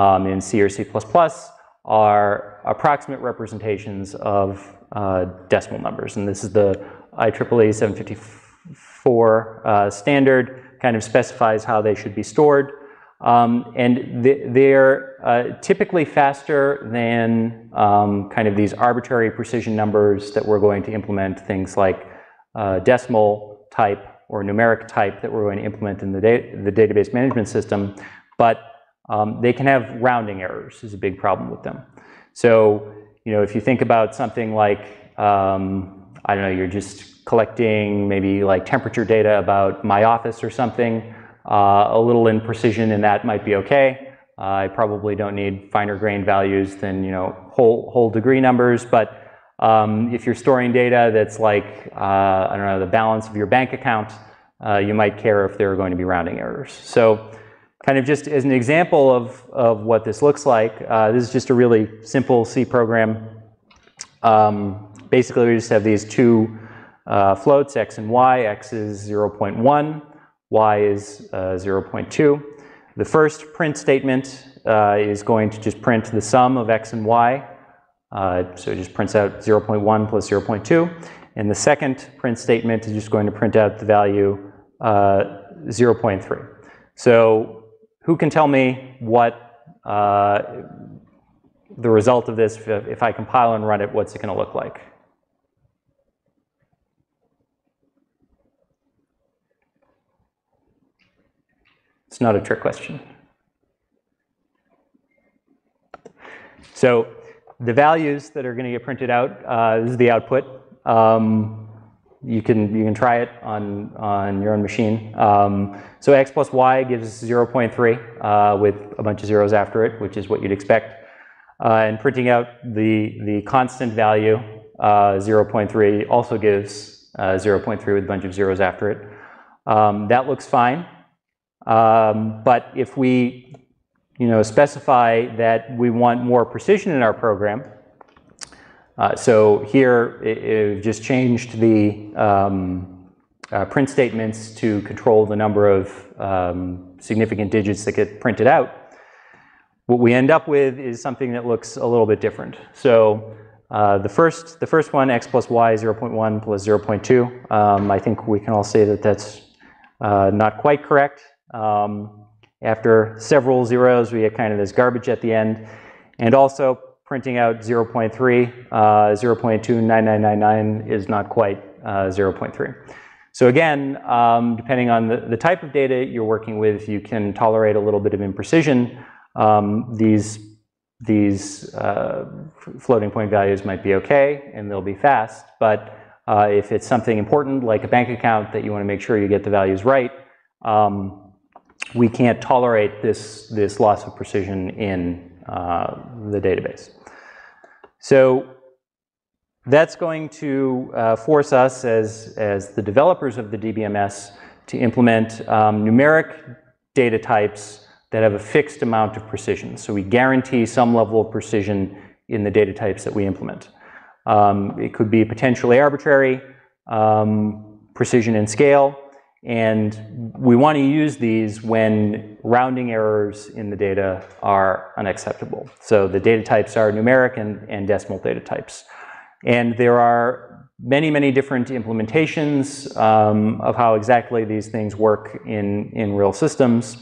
um, in C or C plus plus are approximate representations of uh, decimal numbers. And this is the I triple E seven fifty-four uh, standard, kind of specifies how they should be stored. Um, and th they're uh, typically faster than um, kind of these arbitrary precision numbers that we're going to implement, things like uh, decimal type or numeric type that we're going to implement in the, da the database management system, but um, they can have rounding errors is a big problem with them. So, you know, if you think about something like, um, I don't know, you're just collecting maybe like temperature data about my office or something, Uh, a little imprecision in that might be okay. Uh, I probably don't need finer grain values than, you know, whole, whole degree numbers, but um, if you're storing data that's like, uh, I don't know, the balance of your bank account, uh, you might care if there are going to be rounding errors. So kind of just as an example of, of what this looks like, uh, this is just a really simple C program. Um, basically, we just have these two uh, floats, X and Y. X is zero point one. Y is uh, zero point two. The first print statement uh, is going to just print the sum of X and Y. Uh, so it just prints out zero point one plus zero point two. And the second print statement is just going to print out the value uh, zero point three. So who can tell me what uh, the result of this, if, if I compile and run it, what's it going to look like? It's not a trick question. So the values that are going to get printed out, uh, this is the output. Um, you can you can try it on on your own machine. Um, so X plus Y gives zero point three uh, with a bunch of zeros after it, which is what you'd expect. Uh, and printing out the the constant value uh, zero point three also gives uh, zero point three with a bunch of zeros after it. Um, that looks fine. Um, but if we, you know, specify that we want more precision in our program, uh, so here it, it just changed the um, uh, print statements to control the number of um, significant digits that get printed out. What we end up with is something that looks a little bit different. So Uh, the first, the first one, x plus y, zero point one plus zero point two. Um, I think we can all say that that's uh, not quite correct. Um, after several zeros, we get kind of this garbage at the end, and also printing out zero point three, uh, zero point two nine nine nine nine is not quite uh, zero point three. So again, um, depending on the, the type of data you're working with, you can tolerate a little bit of imprecision. Um, these these uh, floating point values might be okay, and they'll be fast, but uh, if it's something important like a bank account that you want to make sure you get the values right, um, we can't tolerate this, this loss of precision in uh, the database. So that's going to uh, force us as, as the developers of the D B M S to implement um, numeric data types that have a fixed amount of precision. So we guarantee some level of precision in the data types that we implement. Um, it could be potentially arbitrary, um, precision and scale, and we want to use these when rounding errors in the data are unacceptable. So the data types are numeric and, and decimal data types. And there are many, many different implementations um, of how exactly these things work in, in real systems.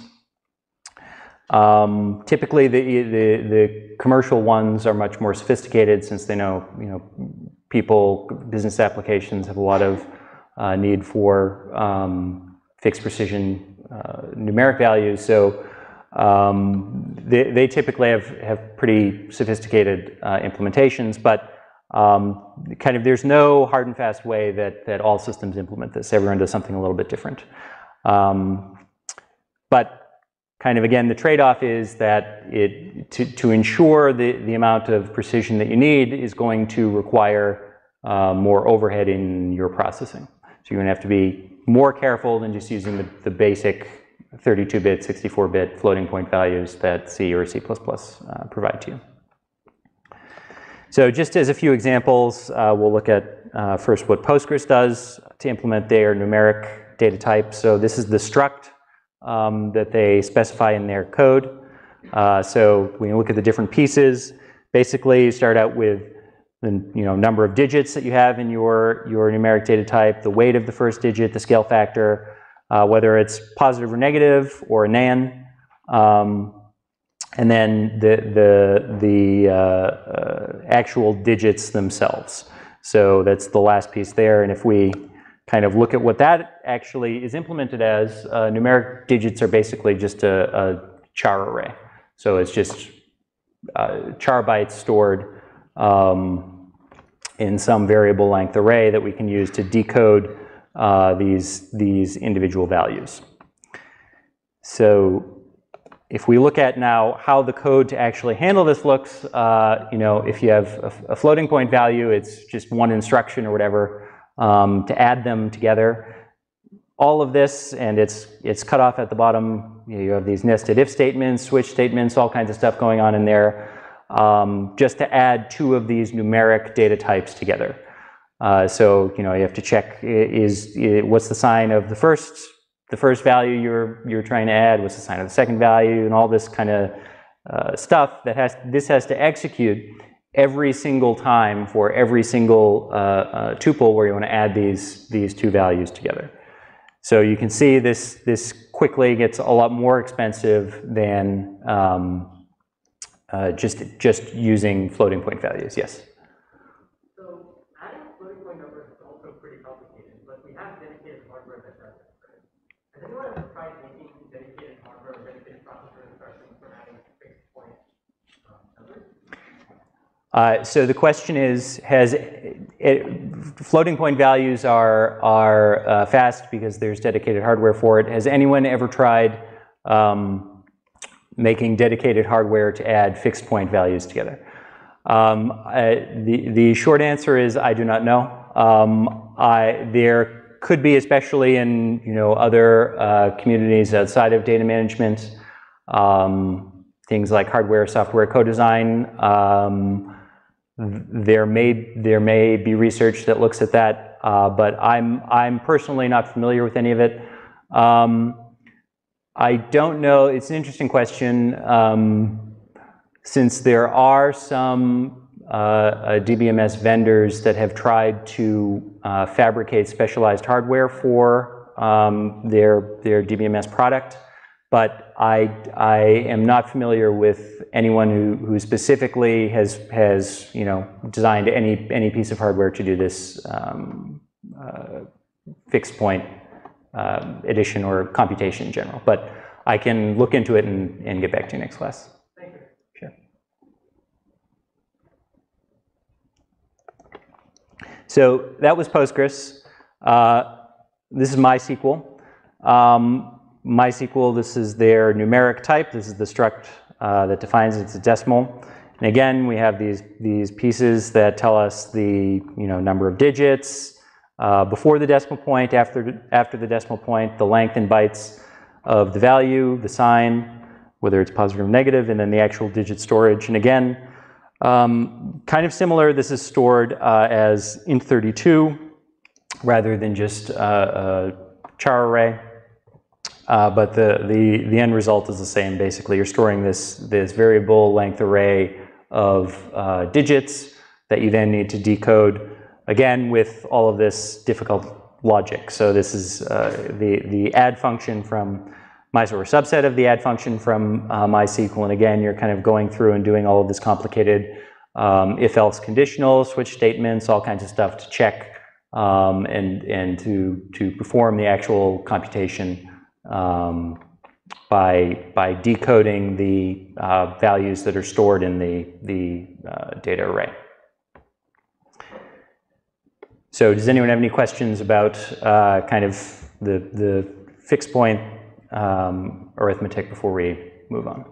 Um, typically, the, the the commercial ones are much more sophisticated, since they know you know people, business applications have a lot of uh, need for um, fixed precision uh, numeric values. So um, they they typically have have pretty sophisticated uh, implementations, but um, kind of there's no hard and fast way that that all systems implement this. Everyone does something a little bit different, um, but. Kind of again, the trade-off is that it to, to ensure the, the amount of precision that you need is going to require uh, more overhead in your processing. So you're going to have to be more careful than just using the, the basic thirty-two bit, sixty-four bit floating point values that C or C plus plus uh, provide to you. So just as a few examples, uh, we'll look at uh, first what Postgres does to implement their numeric data type. So this is the struct Um, that they specify in their code. Uh, so when you look at the different pieces, basically you start out with the you know, number of digits that you have in your, your numeric data type, the weight of the first digit, the scale factor, uh, whether it's positive or negative or a nan, um, and then the, the, the uh, uh, actual digits themselves. So that's the last piece there, and if we kind of look at what that actually is implemented as, uh, numeric digits are basically just a, a char array. So it's just uh, char bytes stored um, in some variable length array that we can use to decode uh, these, these individual values. So if we look at now how the code to actually handle this looks, uh, you know, if you have a, a floating point value, it's just one instruction or whatever. Um, to add them together. All of this, and it's, it's cut off at the bottom. You know, you have these nested if statements, switch statements, all kinds of stuff going on in there, um, just to add two of these numeric data types together. Uh, so, you know, you have to check, is, is, what's the sign of the first, the first value you're, you're trying to add, what's the sign of the second value, and all this kind of uh, stuff that has, this has to execute every single time for every single uh, uh, tuple where you want to add these, these two values together. So you can see this, this quickly gets a lot more expensive than um, uh, just, just using floating point values. Yes? So adding floating point numbers is also pretty complicated, but we have dedicated hardware that does it, right? Has anyone ever tried making dedicated hardware or dedicated processor instructions for adding fixed point numbers? Uh, so the question is, has it, it, floating point values are, are uh, fast because there's dedicated hardware for it. Has anyone ever tried um, making dedicated hardware to add fixed point values together? Um, I, the, the short answer is I do not know. Um, I, there could be, especially in you know, other uh, communities outside of data management, um, things like hardware, software, co-design. Um, There may, there may be research that looks at that, uh, but I'm, I'm personally not familiar with any of it. Um, I don't know, it's an interesting question. Um, since there are some uh, uh, D B M S vendors that have tried to uh, fabricate specialized hardware for um, their, their D B M S product, but I, I am not familiar with anyone who, who specifically has, has you know, designed any, any piece of hardware to do this um, uh, fixed point uh, addition or computation in general. But I can look into it and, and get back to you next class. Thank you. Sure. So that was Postgres. Uh, this is MySQL. Um, MySQL, this is their numeric type. This is the struct uh, that defines it. It's a decimal. And again, we have these, these pieces that tell us the you know, number of digits uh, before the decimal point, after, after the decimal point, the length in bytes of the value, the sign, whether it's positive or negative, and then the actual digit storage. And again, um, kind of similar, this is stored uh, as int thirty-two rather than just uh, a char array. Uh, but the, the, the end result is the same, basically. You're storing this, this variable length array of uh, digits that you then need to decode, again, with all of this difficult logic. So this is uh, the, the add function from MySQL, or subset of the add function from uh, MySQL. And again, you're kind of going through and doing all of this complicated um, if-else conditional, switch statements, all kinds of stuff to check um, and, and to, to perform the actual computation Um, by by decoding the uh, values that are stored in the the uh, data array. So, does anyone have any questions about uh, kind of the the fixed point um, arithmetic before we move on?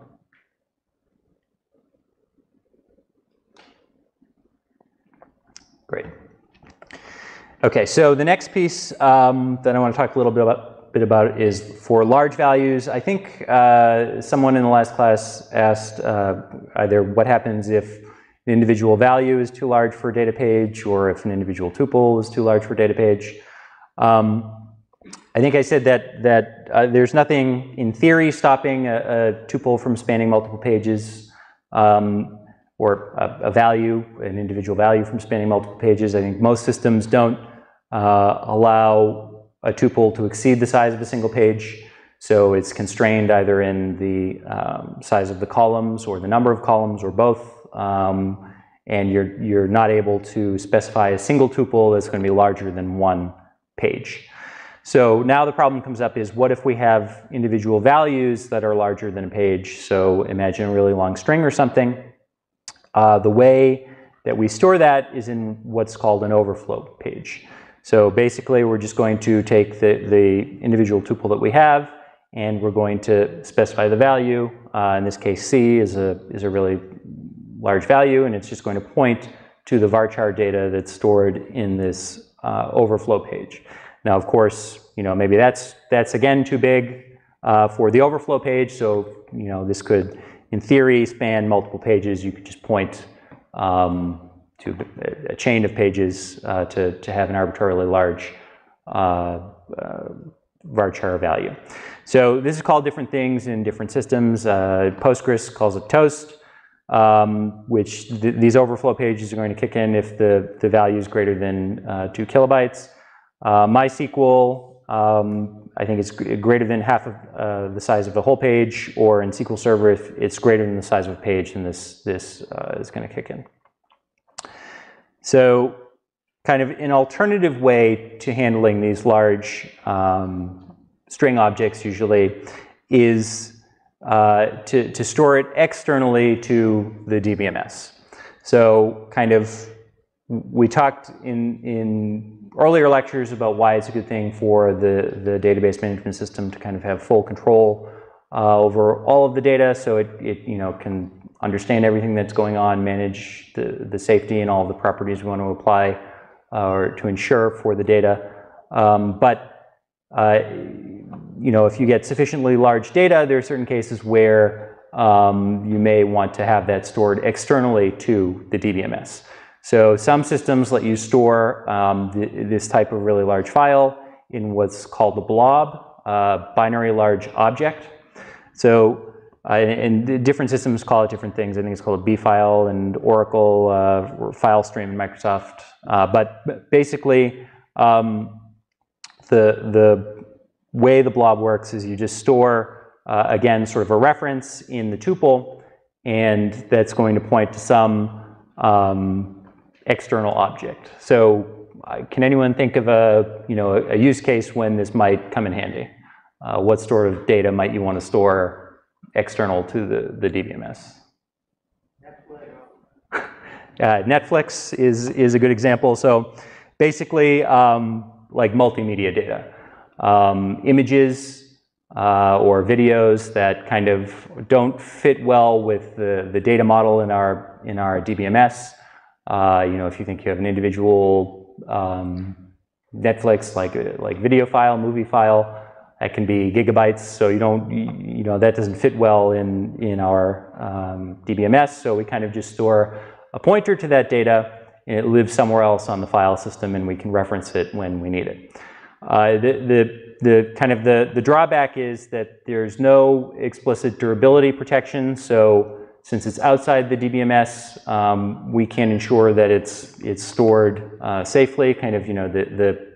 Great. Okay, so the next piece um, that I want to talk a little bit about. Bit about is for large values. I think uh, someone in the last class asked uh, either what happens if an individual value is too large for a data page or if an individual tuple is too large for a data page. Um, I think I said that, that uh, there's nothing in theory stopping a, a tuple from spanning multiple pages um, or a, a value, an individual value from spanning multiple pages. I think most systems don't uh, allow a tuple to exceed the size of a single page. So it's constrained either in the um, size of the columns or the number of columns or both. Um, and you're, you're not able to specify a single tuple that's gonna be larger than one page. So now the problem comes up is what if we have individual values that are larger than a page? So imagine a really long string or something. Uh, the way that we store that is in what's called an overflow page. So basically, we're just going to take the, the individual tuple that we have, and we're going to specify the value. Uh, in this case, C is a, is a really large value, and it's just going to point to the varchar data that's stored in this uh, overflow page. Now, of course, you know, maybe that's, that's again too big uh, for the overflow page. So, you know, this could, in theory, span multiple pages. You could just point um, to a chain of pages uh, to, to have an arbitrarily large uh, uh, varchar value. So this is called different things in different systems. Uh, Postgres calls it toast, um, which th these overflow pages are going to kick in if the, the value is greater than uh, two kilobytes. Uh, MySQL, um, I think it's greater than half of uh, the size of the whole page, or in S Q L Server, if it's greater than the size of a page, then this, this uh, is going to kick in. So kind of an alternative way to handling these large um, string objects usually is uh, to, to store it externally to the D B M S. So kind of we talked in, in earlier lectures about why it's a good thing for the, the database management system to kind of have full control uh, over all of the data, so it, it you know, can understand everything that's going on, manage the, the safety and all the properties we want to apply uh, or to ensure for the data. Um, but, uh, you know, if you get sufficiently large data, there are certain cases where um, you may want to have that stored externally to the D B M S. So some systems let you store um, th this type of really large file in what's called the blob, uh, binary large object. So Uh, and, and different systems call it different things. I think it's called a B file and Oracle uh, file stream in Microsoft. Uh, but basically, um, the the way the blob works is you just store uh, again sort of a reference in the tuple, and that's going to point to some um, external object. So, uh, can anyone think of a you know a, a use case when this might come in handy? Uh, what sort of data might you want to store external to the, the D B M S? Netflix. uh, Netflix is, is a good example. So basically, um, like multimedia data. Um, images uh, or videos that kind of don't fit well with the, the data model in our, in our D B M S. Uh, you know, if you think you have an individual um, Netflix, like, like video file, movie file, that can be gigabytes, so you don't, you know, that doesn't fit well in, in our um, D B M S, so we kind of just store a pointer to that data, and it lives somewhere else on the file system, and we can reference it when we need it. Uh, the, the, the kind of the, the drawback is that there's no explicit durability protection, so since it's outside the D B M S, um, we can ensure that it's, it's stored uh, safely. Kind of, you know, the,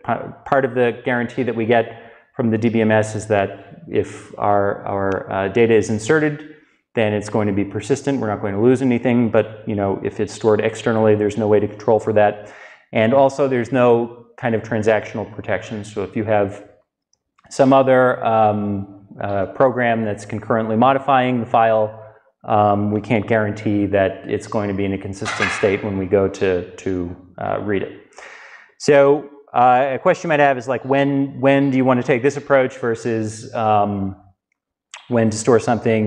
the part of the guarantee that we get from the D B M S is that if our, our uh, data is inserted, then it's going to be persistent. We're not going to lose anything, but you know, if it's stored externally, there's no way to control for that. And also there's no kind of transactional protection. So if you have some other um, uh, program that's concurrently modifying the file, um, we can't guarantee that it's going to be in a consistent state when we go to, to uh, read it. So, Uh, a question you might have is like, when when do you want to take this approach versus um, when to store something,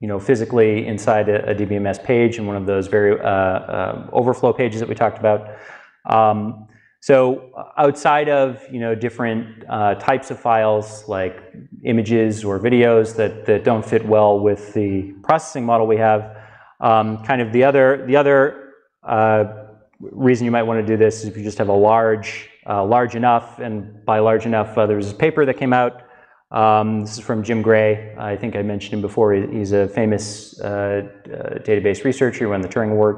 you know, physically inside a, a D B M S page in one of those very uh, uh, overflow pages that we talked about. Um, so outside of you know different uh, types of files like images or videos that that don't fit well with the processing model we have, um, kind of the other the other uh, reason you might want to do this is if you just have a large Uh, large enough, and by large enough, uh, there was a paper that came out. Um, this is from Jim Gray. I think I mentioned him before. He's a famous uh, uh, database researcher who won the Turing Award.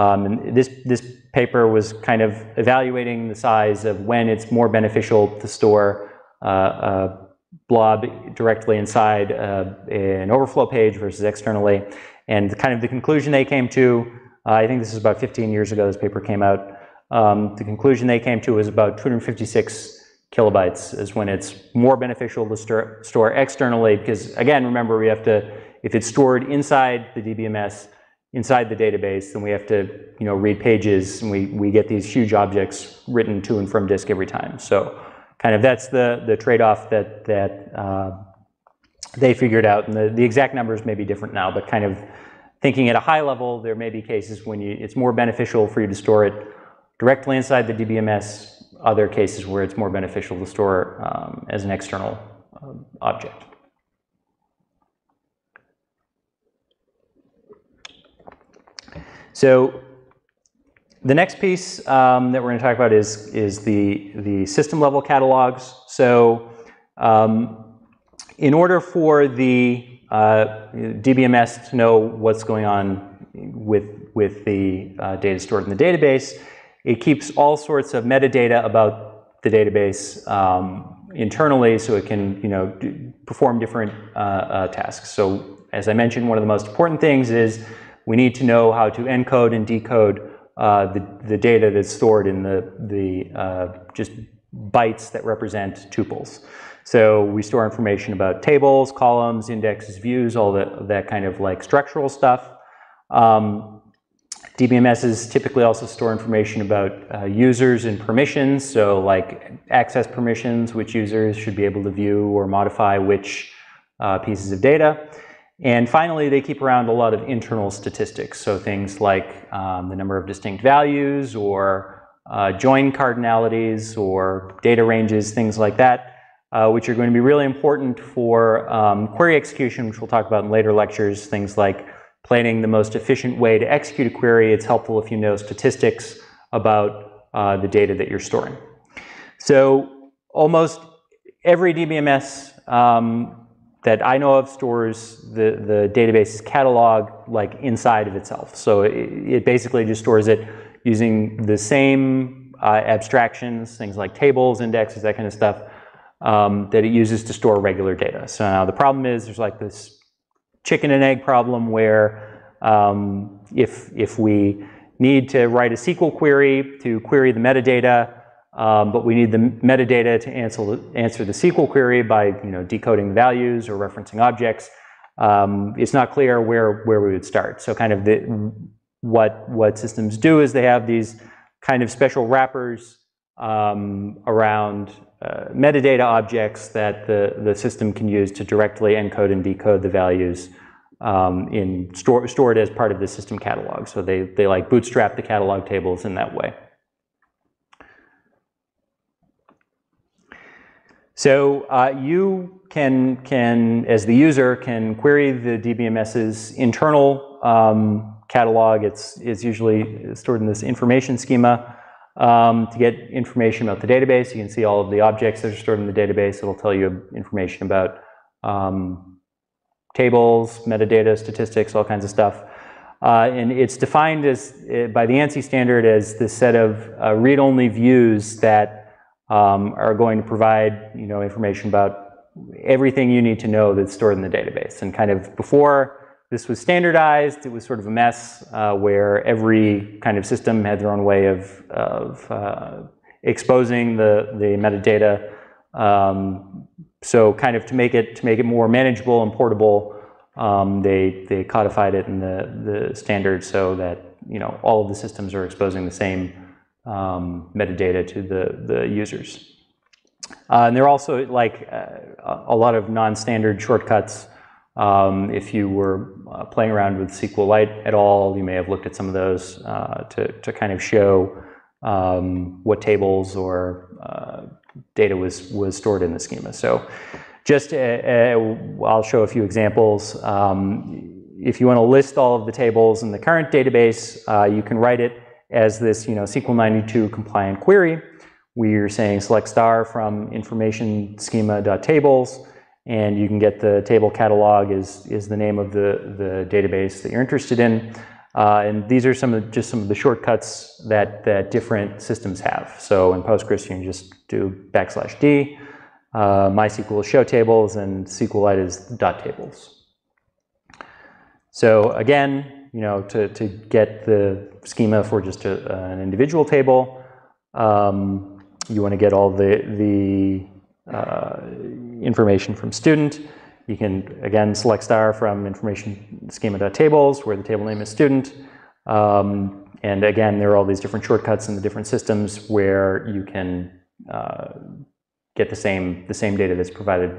Um, and this, this paper was kind of evaluating the size of when it's more beneficial to store uh, a blob directly inside uh, an overflow page versus externally. And kind of the conclusion they came to, uh, I think this is about fifteen years ago this paper came out. Um, the conclusion they came to was about two hundred fifty-six kilobytes is when it's more beneficial to store, store externally, because again, remember, we have to, if it's stored inside the D B M S, inside the database, then we have to, you know, read pages, and we, we get these huge objects written to and from disk every time. So kind of that's the, the trade-off that, that uh, they figured out, and the, the exact numbers may be different now, but kind of thinking at a high level, there may be cases when you, it's more beneficial for you to store it directly inside the D B M S, other cases where it's more beneficial to store um, as an external um, object. So the next piece um, that we're going to talk about is, is the, the system level catalogs. So um, in order for the uh, D B M S to know what's going on with, with the uh, data stored in the database, it keeps all sorts of metadata about the database um, internally, so it can, you know, do, perform different uh, uh, tasks. So, as I mentioned, one of the most important things is we need to know how to encode and decode uh, the, the data that's stored in the, the uh, just bytes that represent tuples. So we store information about tables, columns, indexes, views, all that, that kind of like structural stuff. Um, D B M Ss typically also store information about uh, users and permissions, so like access permissions, which users should be able to view or modify which uh, pieces of data. And finally, they keep around a lot of internal statistics, so things like um, the number of distinct values or uh, join cardinalities or data ranges, things like that, uh, which are going to be really important for um, query execution, which we'll talk about in later lectures, things like planning the most efficient way to execute a query. It's helpful if you know statistics about uh, the data that you're storing. So almost every D B M S um, that I know of stores the, the database's catalog like inside of itself. So it, it basically just stores it using the same uh, abstractions, things like tables, indexes, that kind of stuff, um, that it uses to store regular data. So now the problem is there's like this chicken and egg problem where um, if, if we need to write a S Q L query to query the metadata, Um, but we need the metadata to answer, answer the S Q L query by, you know, decoding the values or referencing objects. Um, it's not clear where, where we would start. So kind of the, what, what systems do is they have these kind of special wrappers um, around uh, metadata objects that the, the system can use to directly encode and decode the values um, in store, stored as part of the system catalog. So they, they like bootstrap the catalog tables in that way. So uh, you can, can, as the user, can query the D B M S's internal um, catalog. It's, it's usually stored in this information schema um, to get information about the database. You can see all of the objects that are stored in the database. It'll tell you information about um, tables, metadata, statistics, all kinds of stuff. Uh, and it's defined as by the ANSI standard as the set of uh, read-only views that Um, are going to provide, you know, information about everything you need to know that's stored in the database. And kind of before this was standardized, it was sort of a mess uh, where every kind of system had their own way of, of uh, exposing the, the metadata. Um, so kind of to make it to make it more manageable and portable, um, they, they codified it in the, the standard so that, you know, all of the systems are exposing the same Um, metadata to the, the users. Uh, and there are also like uh, a lot of non-standard shortcuts. Um, if you were uh, playing around with SQLite at all, you may have looked at some of those uh, to, to kind of show um, what tables or uh, data was, was stored in the schema. So just a, a, I'll show a few examples. Um, if you want to list all of the tables in the current database, uh, you can write it as this, you know, S Q L ninety-two compliant query. We're saying select star from information schema.tables, and you can get the table catalog is, is the name of the, the database that you're interested in. Uh, and these are some of just some of the shortcuts that, that different systems have. So in Postgres, you can just do backslash D, uh, MySQL is show tables, and SQLite is dot tables. So again, you know, to, to get the schema for just a, uh, an individual table. Um, you want to get all the, the uh, information from student. You can, again, select star from information schema.tables where the table name is student. Um, and again, there are all these different shortcuts in the different systems where you can uh, get the same, the same data that's provided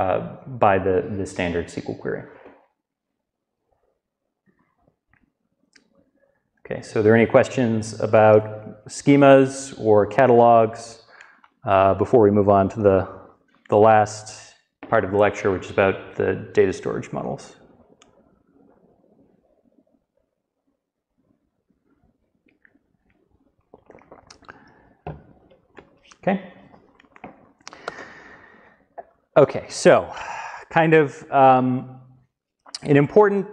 uh, by the, the standard S Q L query. Okay, so are there any questions about schemas or catalogs uh, before we move on to the, the last part of the lecture, which is about the data storage models? Okay. Okay, so kind of um, an important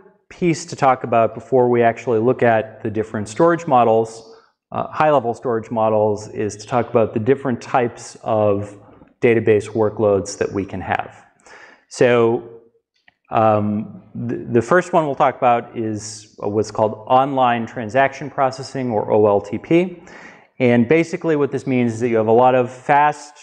piece to talk about before we actually look at the different storage models, uh, high-level storage models, is to talk about the different types of database workloads that we can have. So um, the, the first one we'll talk about is what's called online transaction processing, or O L T P. And basically what this means is that you have a lot of fast,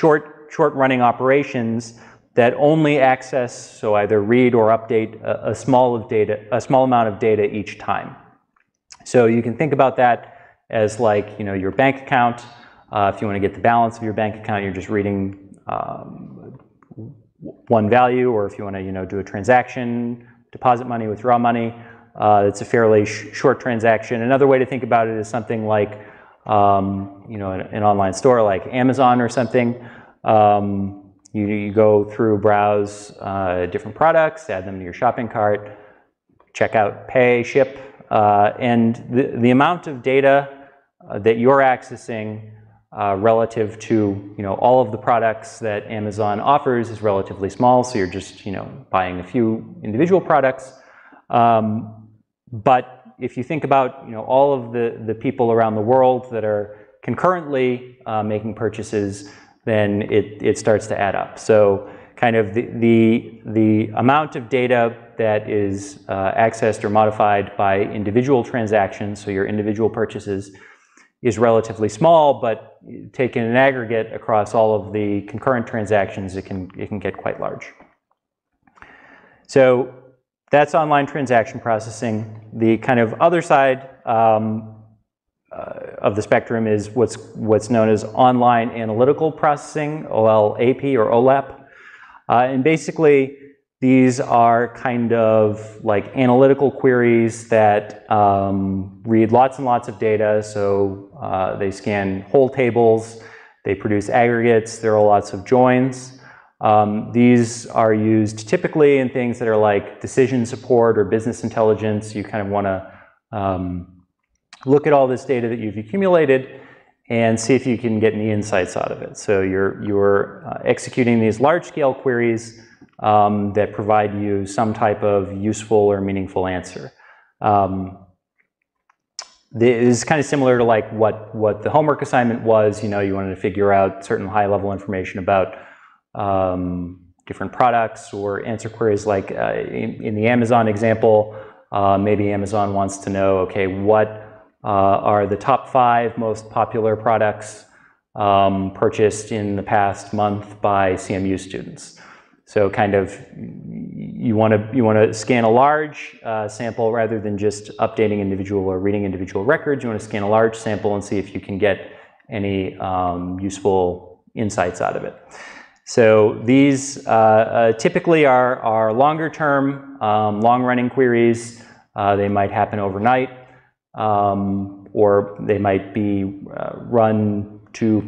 short, short-running operations that only access, so either read or update, a, a small of data, a small amount of data each time. So you can think about that as like, you know, your bank account. Uh, if you want to get the balance of your bank account, you're just reading um, one value. Or if you want to, you know, do a transaction, deposit money, withdraw money, uh, it's a fairly sh short transaction. Another way to think about it is something like, um, you know, an, an online store like Amazon or something. Um, You, you go through, browse uh, different products, add them to your shopping cart, check out, pay, ship, uh, and the, the amount of data uh, that you're accessing uh, relative to, you know, all of the products that Amazon offers is relatively small. So you're just, you know, buying a few individual products. Um, but if you think about, you know, all of the, the people around the world that are concurrently uh, making purchases, then it, it starts to add up. So kind of the, the, the amount of data that is uh, accessed or modified by individual transactions, so your individual purchases, is relatively small, but taken in aggregate across all of the concurrent transactions, it can, it can get quite large. So that's online transaction processing. The kind of other side um, uh, of the spectrum is what's, what's known as online analytical processing, O L A P or O L A P. Uh, and basically, these are kind of like analytical queries that um, read lots and lots of data. So uh, they scan whole tables, they produce aggregates, there are lots of joins. Um, these are used typically in things that are like decision support or business intelligence. You kind of want to um, look at all this data that you've accumulated and see if you can get any insights out of it. So you're, you're uh, executing these large-scale queries um, that provide you some type of useful or meaningful answer. Um, this is kind of similar to like what, what the homework assignment was. You know, you wanted to figure out certain high-level information about um, different products or answer queries like uh, in, in the Amazon example, uh, maybe Amazon wants to know, okay, what Uh, are the top five most popular products um, purchased in the past month by C M U students. So kind of you want to you want to scan a large uh, sample rather than just updating individual or reading individual records. You want to scan a large sample and see if you can get any um, useful insights out of it. So these uh, uh, typically are, are longer term, um, long running queries. Uh, they might happen overnight. Um, or they might be uh, run to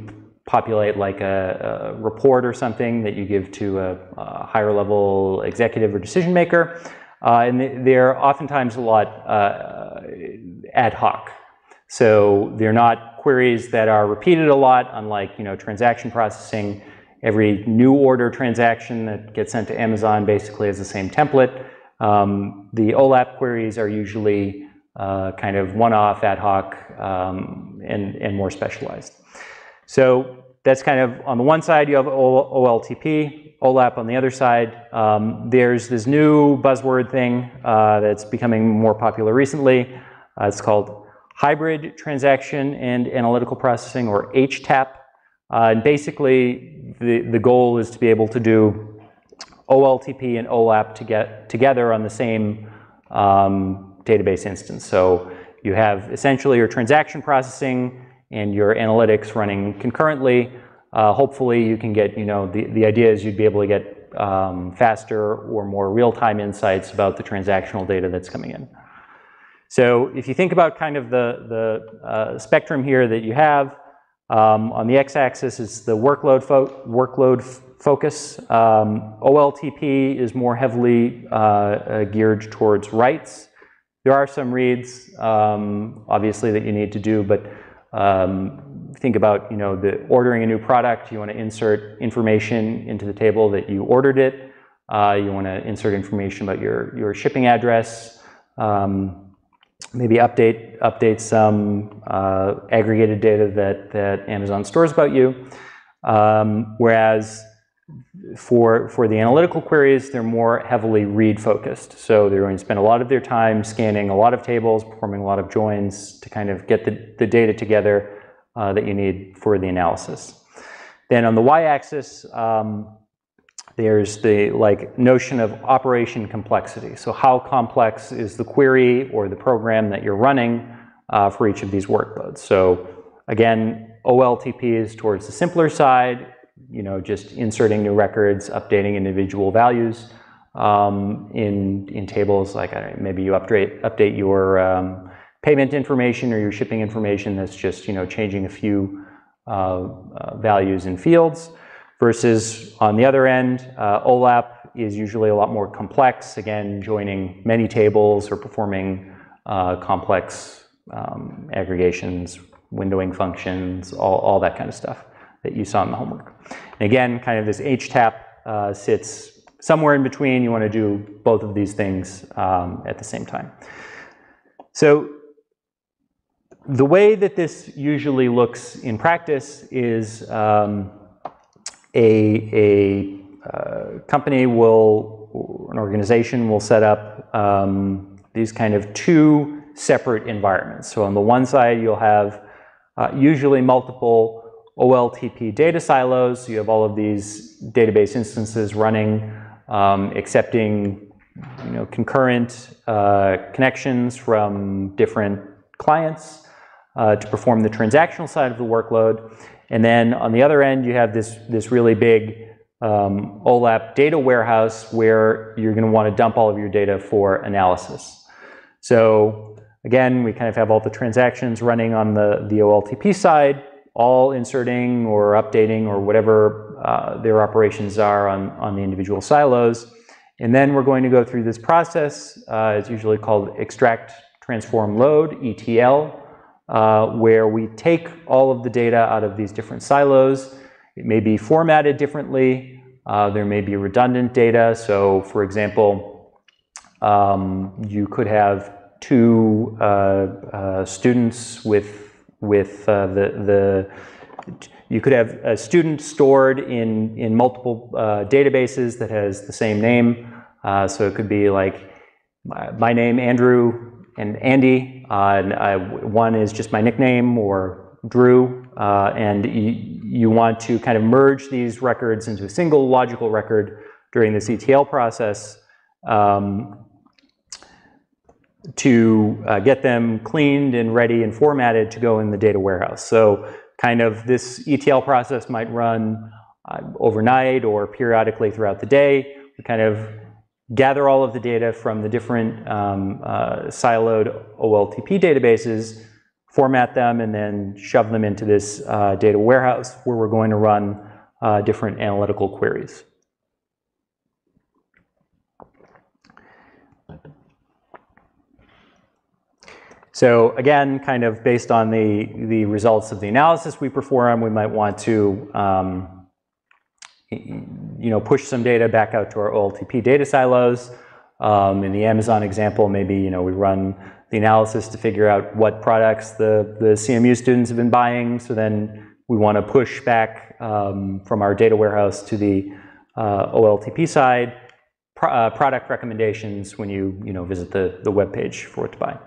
populate like a, a report or something that you give to a, a higher level executive or decision maker. Uh, and they're oftentimes a lot uh, ad hoc. So they're not queries that are repeated a lot, unlike, you know, transaction processing. Every new order transaction that gets sent to Amazon basically has the same template. Um, the O L A P queries are usually Uh, kind of one-off, ad hoc, um, and, and more specialized. So that's kind of, on the one side, you have O L T P, O L A P on the other side. Um, there's this new buzzword thing uh, that's becoming more popular recently. Uh, it's called Hybrid Transaction and Analytical Processing, or H TAP. Uh, and basically, the, the goal is to be able to do O L T P and O L A P to get together on the same um, database instance. So you have essentially your transaction processing and your analytics running concurrently. Uh, hopefully you can get, you know, the, the idea is you'd be able to get um, faster or more real-time insights about the transactional data that's coming in. So if you think about kind of the, the uh, spectrum here that you have, um, on the x-axis is the workload, fo workload focus. Um, O L T P is more heavily uh, uh, geared towards writes. There are some reads, um, obviously, that you need to do, but um, think about, you know, the ordering a new product. You want to insert information into the table that you ordered it. Uh, you want to insert information about your, your shipping address. Um, maybe update update some uh, aggregated data that that Amazon stores about you. Um, whereas For, for the analytical queries, they're more heavily read focused. So they're going to spend a lot of their time scanning a lot of tables, performing a lot of joins to kind of get the, the data together uh, that you need for the analysis. Then on the y-axis, um, there's the like notion of operation complexity. So how complex is the query or the program that you're running uh, for each of these workloads? So again, O L T P is towards the simpler side. You know, just inserting new records, updating individual values um, in in tables. Like I don't know, maybe you update update your um, payment information or your shipping information. That's just, you know, changing a few uh, uh, values in fields. Versus on the other end, uh, O L A P is usually a lot more complex. Again, joining many tables or performing uh, complex um, aggregations, windowing functions, all, all that kind of stuff that you saw in the homework. And again, kind of this H TAP uh, sits somewhere in between. You want to do both of these things um, at the same time. So the way that this usually looks in practice is um, a, a uh, company will, an organization will set up um, these kind of two separate environments. So on the one side, you'll have uh, usually multiple O L T P data silos. You have all of these database instances running, um, accepting you know, concurrent uh, connections from different clients uh, to perform the transactional side of the workload. And then on the other end, you have this, this really big um, O L A P data warehouse where you're going to want to dump all of your data for analysis. So again, we kind of have all the transactions running on the, the O L T P side, all inserting or updating or whatever uh, their operations are on, on the individual silos. And then we're going to go through this process. Uh, it's usually called extract, transform, load, E T L, uh, where we take all of the data out of these different silos. It may be formatted differently. Uh, there may be redundant data. So for example, um, you could have two uh, uh, students with with uh, the, the, you could have a student stored in, in multiple uh, databases that has the same name. Uh, so it could be like my, my name, Andrew, and Andy. Uh, and I, one is just my nickname, or Drew. Uh, and you, you want to kind of merge these records into a single logical record during this E T L process um, to uh, get them cleaned and ready and formatted to go in the data warehouse. So kind of this E T L process might run uh, overnight or periodically throughout the day. We kind of gather all of the data from the different um, uh, siloed O L T P databases, format them, and then shove them into this uh, data warehouse where we're going to run uh, different analytical queries. So again, kind of based on the, the results of the analysis we perform, we might want to um, you know, push some data back out to our O L T P data silos. Um, in the Amazon example, maybe you know, we run the analysis to figure out what products the, the C M U students have been buying. So then we want to push back um, from our data warehouse to the uh, O L T P side pro uh, product recommendations when you, you know, visit the, the web page for it to buy.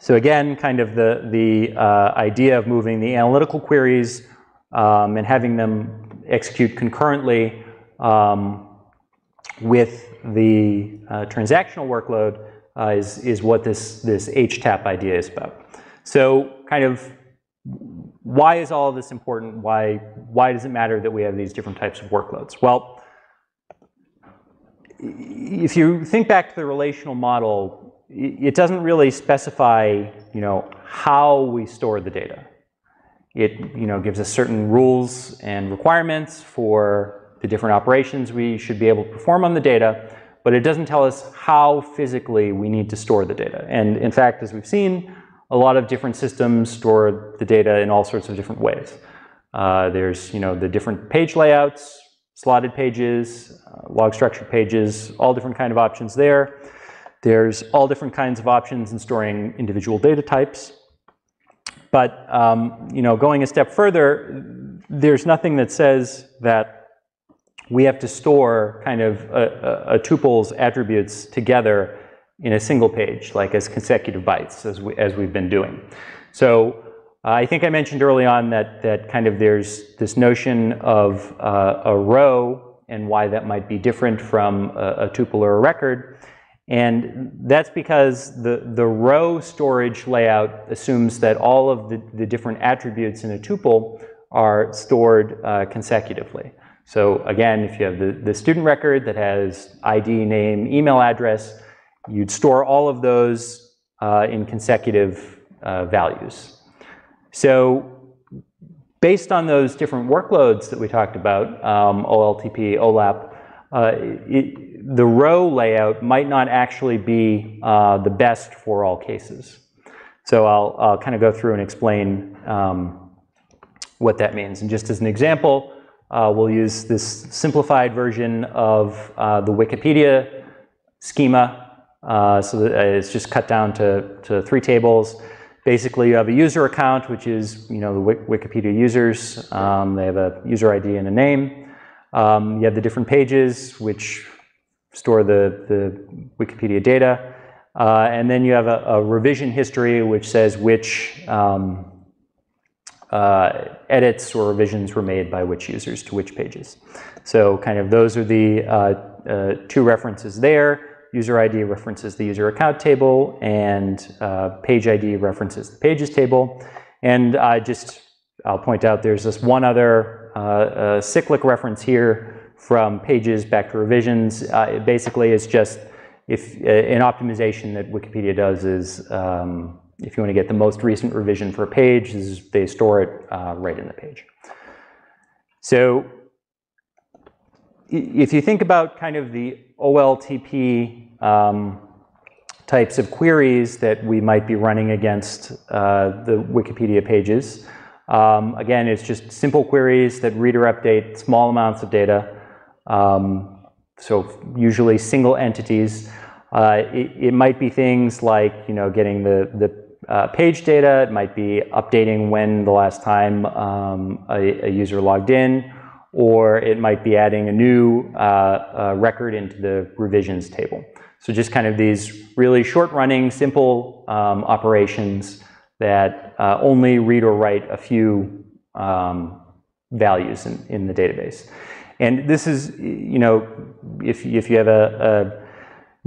So again, kind of the, the uh, idea of moving the analytical queries um, and having them execute concurrently um, with the uh, transactional workload uh, is, is what this, this H TAP idea is about. So kind of why is all of this important? Why, why does it matter that we have these different types of workloads? Well, if you think back to the relational model, it doesn't really specify, you know, how we store the data. It, you know, gives us certain rules and requirements for the different operations we should be able to perform on the data, but it doesn't tell us how physically we need to store the data. And in fact, as we've seen, a lot of different systems store the data in all sorts of different ways. Uh, there's, you know, the different page layouts, slotted pages, uh, log structured pages, all different kind of options there. There's all different kinds of options in storing individual data types. But um, you know, going a step further, there's nothing that says that we have to store kind of a, a, a tuple's attributes together in a single page, like as consecutive bytes, as, we, as we've been doing. So uh, I think I mentioned early on that, that kind of there's this notion of uh, a row and why that might be different from a, a tuple or a record. And that's because the, the row storage layout assumes that all of the, the different attributes in a tuple are stored uh, consecutively. So again, if you have the, the student record that has I D, name, email address, you'd store all of those uh, in consecutive uh, values. So based on those different workloads that we talked about, um, O L T P, O L A P, uh, it, the row layout might not actually be uh, the best for all cases. So I'll, I'll kind of go through and explain um, what that means. And just as an example, uh, we'll use this simplified version of uh, the Wikipedia schema. Uh, so that it's just cut down to, to three tables. Basically, you have a user account, which is, you know, the Wikipedia users. Um, they have a user I D and a name. Um, you have the different pages, which store the, the Wikipedia data. Uh, and then you have a, a revision history, which says which um, uh, edits or revisions were made by which users to which pages. So kind of those are the uh, uh, two references there. User I D references the user account table, and uh, page I D references the pages table. And I just, I'll point out there's this one other uh, uh, cyclic reference here from pages back to revisions. Uh, it basically is just, if uh, an optimization that Wikipedia does is, um, if you want to get the most recent revision for a page, is they store it uh, right in the page. So if you think about kind of the O L T P um, types of queries that we might be running against uh, the Wikipedia pages, um, again, it's just simple queries that read or update small amounts of data. Um, So usually single entities. Uh, it, it might be things like, you know, getting the, the uh, page data. It might be updating when the last time um, a, a user logged in, or it might be adding a new uh, uh, record into the revisions table. So just kind of these really short running, simple um, operations that uh, only read or write a few um, values in, in the database. And this is, you know, if, if you have a, a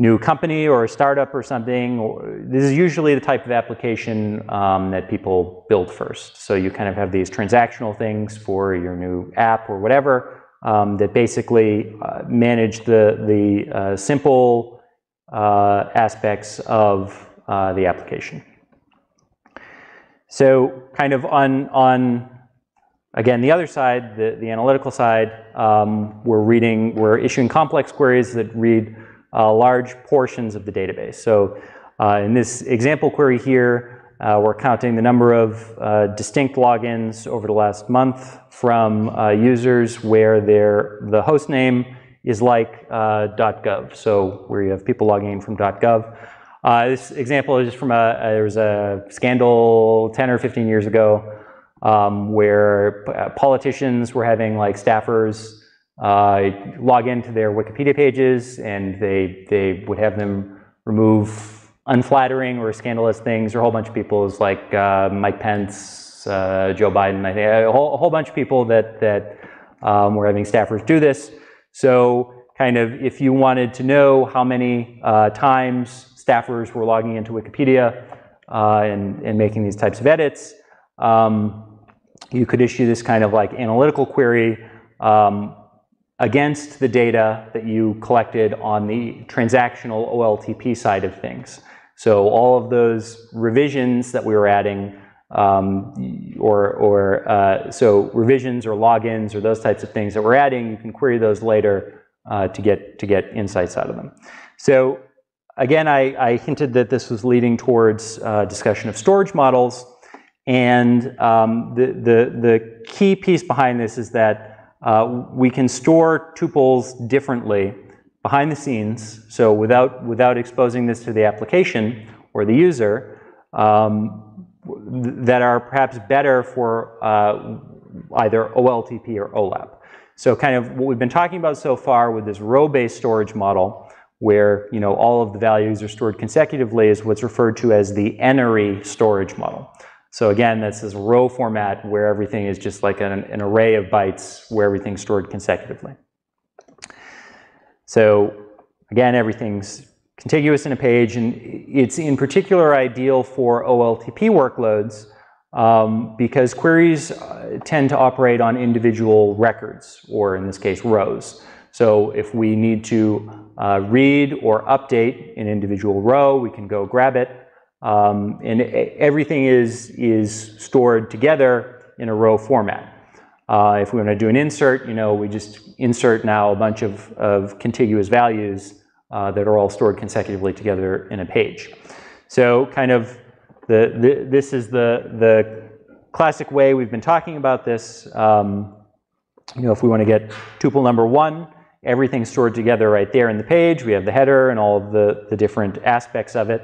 new company or a startup or something, or, this is usually the type of application um, that people build first. So you kind of have these transactional things for your new app or whatever um, that basically uh, manage the, the uh, simple uh, aspects of uh, the application. So kind of on, on again, the other side, the, the analytical side, um, we're reading, we're issuing complex queries that read uh, large portions of the database. So uh, in this example query here, uh, we're counting the number of uh, distinct logins over the last month from uh, users where their the host name is like uh, .gov. So where you have people logging in from .gov. Uh, this example is just from a, there was a scandal ten or fifteen years ago. Um, where uh, politicians were having like staffers uh, log into their Wikipedia pages, and they they would have them remove unflattering or scandalous things, or a whole bunch of people like uh, Mike Pence, uh, Joe Biden, I think a whole, a whole bunch of people that that um, were having staffers do this. So kind of if you wanted to know how many uh, times staffers were logging into Wikipedia uh, and and making these types of edits. Um, you could issue this kind of like analytical query um, against the data that you collected on the transactional O L T P side of things. So all of those revisions that we were adding, um, or, or uh, so revisions or logins or those types of things that we're adding, you can query those later uh, to get to get insights out of them. So again, I, I hinted that this was leading towards uh, discussion of storage models. And um, the, the, the key piece behind this is that uh, we can store tuples differently behind the scenes. So without, without exposing this to the application or the user, um, that are perhaps better for uh, either O L T P or O L A P. So kind of what we've been talking about so far with this row-based storage model, where, you know, all of the values are stored consecutively, is what's referred to as the n array storage model. So again, this is row format where everything is just like an, an array of bytes where everything's stored consecutively. So again, everything's contiguous in a page, and it's in particular ideal for O L T P workloads um, because queries uh, tend to operate on individual records, or in this case, rows. So if we need to uh, read or update an individual row, we can go grab it. Um, and everything is, is stored together in a row format. Uh, if we want to do an insert, you know, we just insert now a bunch of, of contiguous values uh, that are all stored consecutively together in a page. So kind of the, the this is the the classic way we've been talking about this. Um, you know, if we want to get tuple number one, everything's stored together right there in the page. We have the header and all of the, the different aspects of it.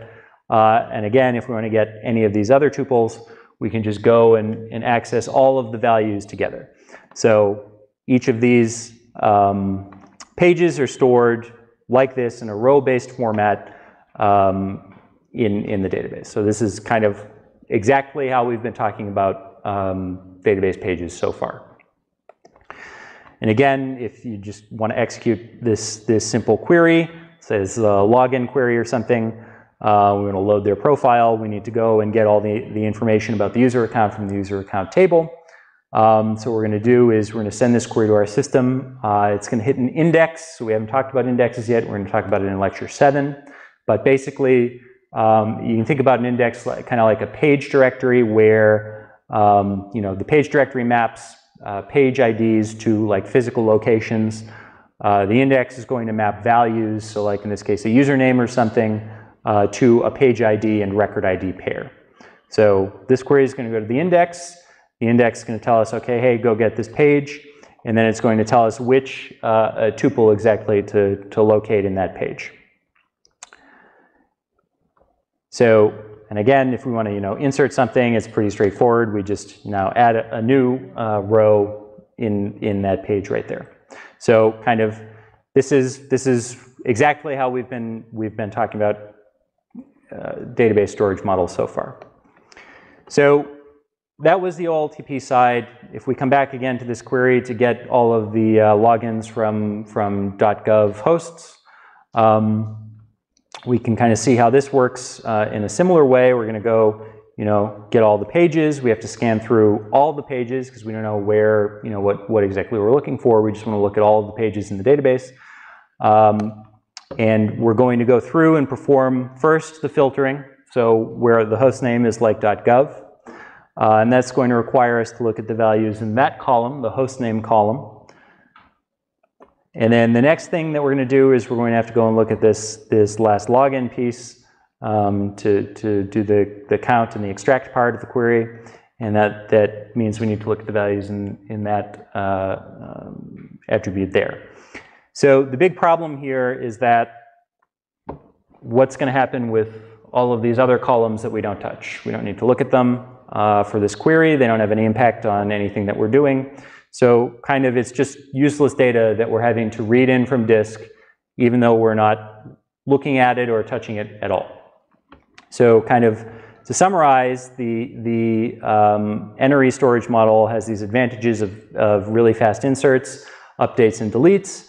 Uh, and again, if we want to get any of these other tuples, we can just go and, and access all of the values together. So each of these um, pages are stored like this in a row-based format um, in, in the database. So this is kind of exactly how we've been talking about um, database pages so far. And again, if you just want to execute this, this simple query, say this is a login query or something, uh, we want to load their profile, we need to go and get all the, the information about the user account from the user account table. Um, so what we're going to do is we're going to send this query to our system. Uh, it's going to hit an index. So we haven't talked about indexes yet. We're going to talk about it in lecture seven. But basically, um, you can think about an index like, kind of like a page directory where, um, you know, the page directory maps uh, page I Ds to like physical locations. Uh, the index is going to map values. So like in this case, a username or something uh, to a page I D and record I D pair. So this query is going to go to the index. The index is going to tell us, okay, hey, go get this page, and then it's going to tell us which uh, tuple exactly to, to locate in that page. So, and again, if we want to, you know, insert something, it's pretty straightforward. We just now add a, a new uh, row in in that page right there. So, kind of, this is this is exactly how we've been we've been talking about uh, database storage models so far. So. That was the O L T P side. If we come back again to this query to get all of the uh, logins from, from .gov hosts, um, we can kind of see how this works uh, in a similar way. We're going to go, you know, get all the pages. We have to scan through all the pages because we don't know where, you know, what, what exactly we're looking for. We just want to look at all of the pages in the database. Um, and we're going to go through and perform first the filtering. So where the host name is like .gov. Uh, and that's going to require us to look at the values in that column, the host name column. And then the next thing that we're going to do is we're going to have to go and look at this, this last login piece um, to, to do the, the count and the extract part of the query. And that, that means we need to look at the values in, in that uh, um, attribute there. So the big problem here is that what's going to happen with all of these other columns that we don't touch? We don't need to look at them. Uh, for this query, they don't have any impact on anything that we're doing. So kind of it's just useless data that we're having to read in from disk, even though we're not looking at it or touching it at all. So kind of to summarize, the, the um, N R E storage model has these advantages of, of really fast inserts, updates, and deletes.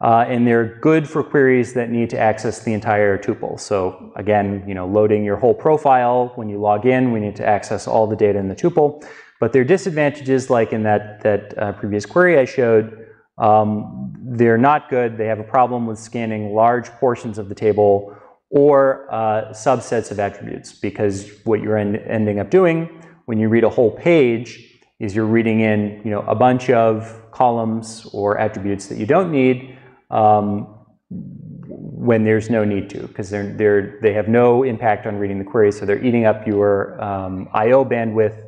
Uh, and they're good for queries that need to access the entire tuple. So again, you know, loading your whole profile when you log in, we need to access all the data in the tuple. But their disadvantages, like in that, that uh, previous query I showed, um, they're not good. They have a problem with scanning large portions of the table or uh, subsets of attributes, because what you're end ending up doing when you read a whole page is you're reading in, you know, a bunch of columns or attributes that you don't need. Um, when there's no need to, because they're, they're, they have no impact on reading the query, so they're eating up your um, I O bandwidth,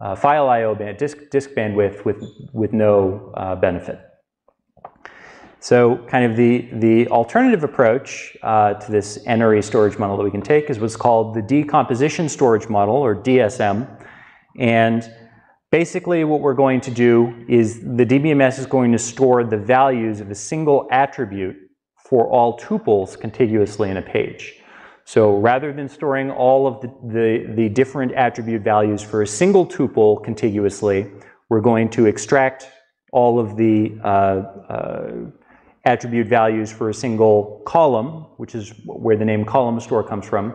uh, file I O band, disk, disk bandwidth with, with no uh, benefit. So kind of the, the alternative approach uh, to this N R E storage model that we can take is what's called the decomposition storage model, or D S M. And basically, what we're going to do is the D B M S is going to store the values of a single attribute for all tuples contiguously in a page. So rather than storing all of the, the, the different attribute values for a single tuple contiguously, we're going to extract all of the uh, uh, attribute values for a single column, which is where the name column store comes from.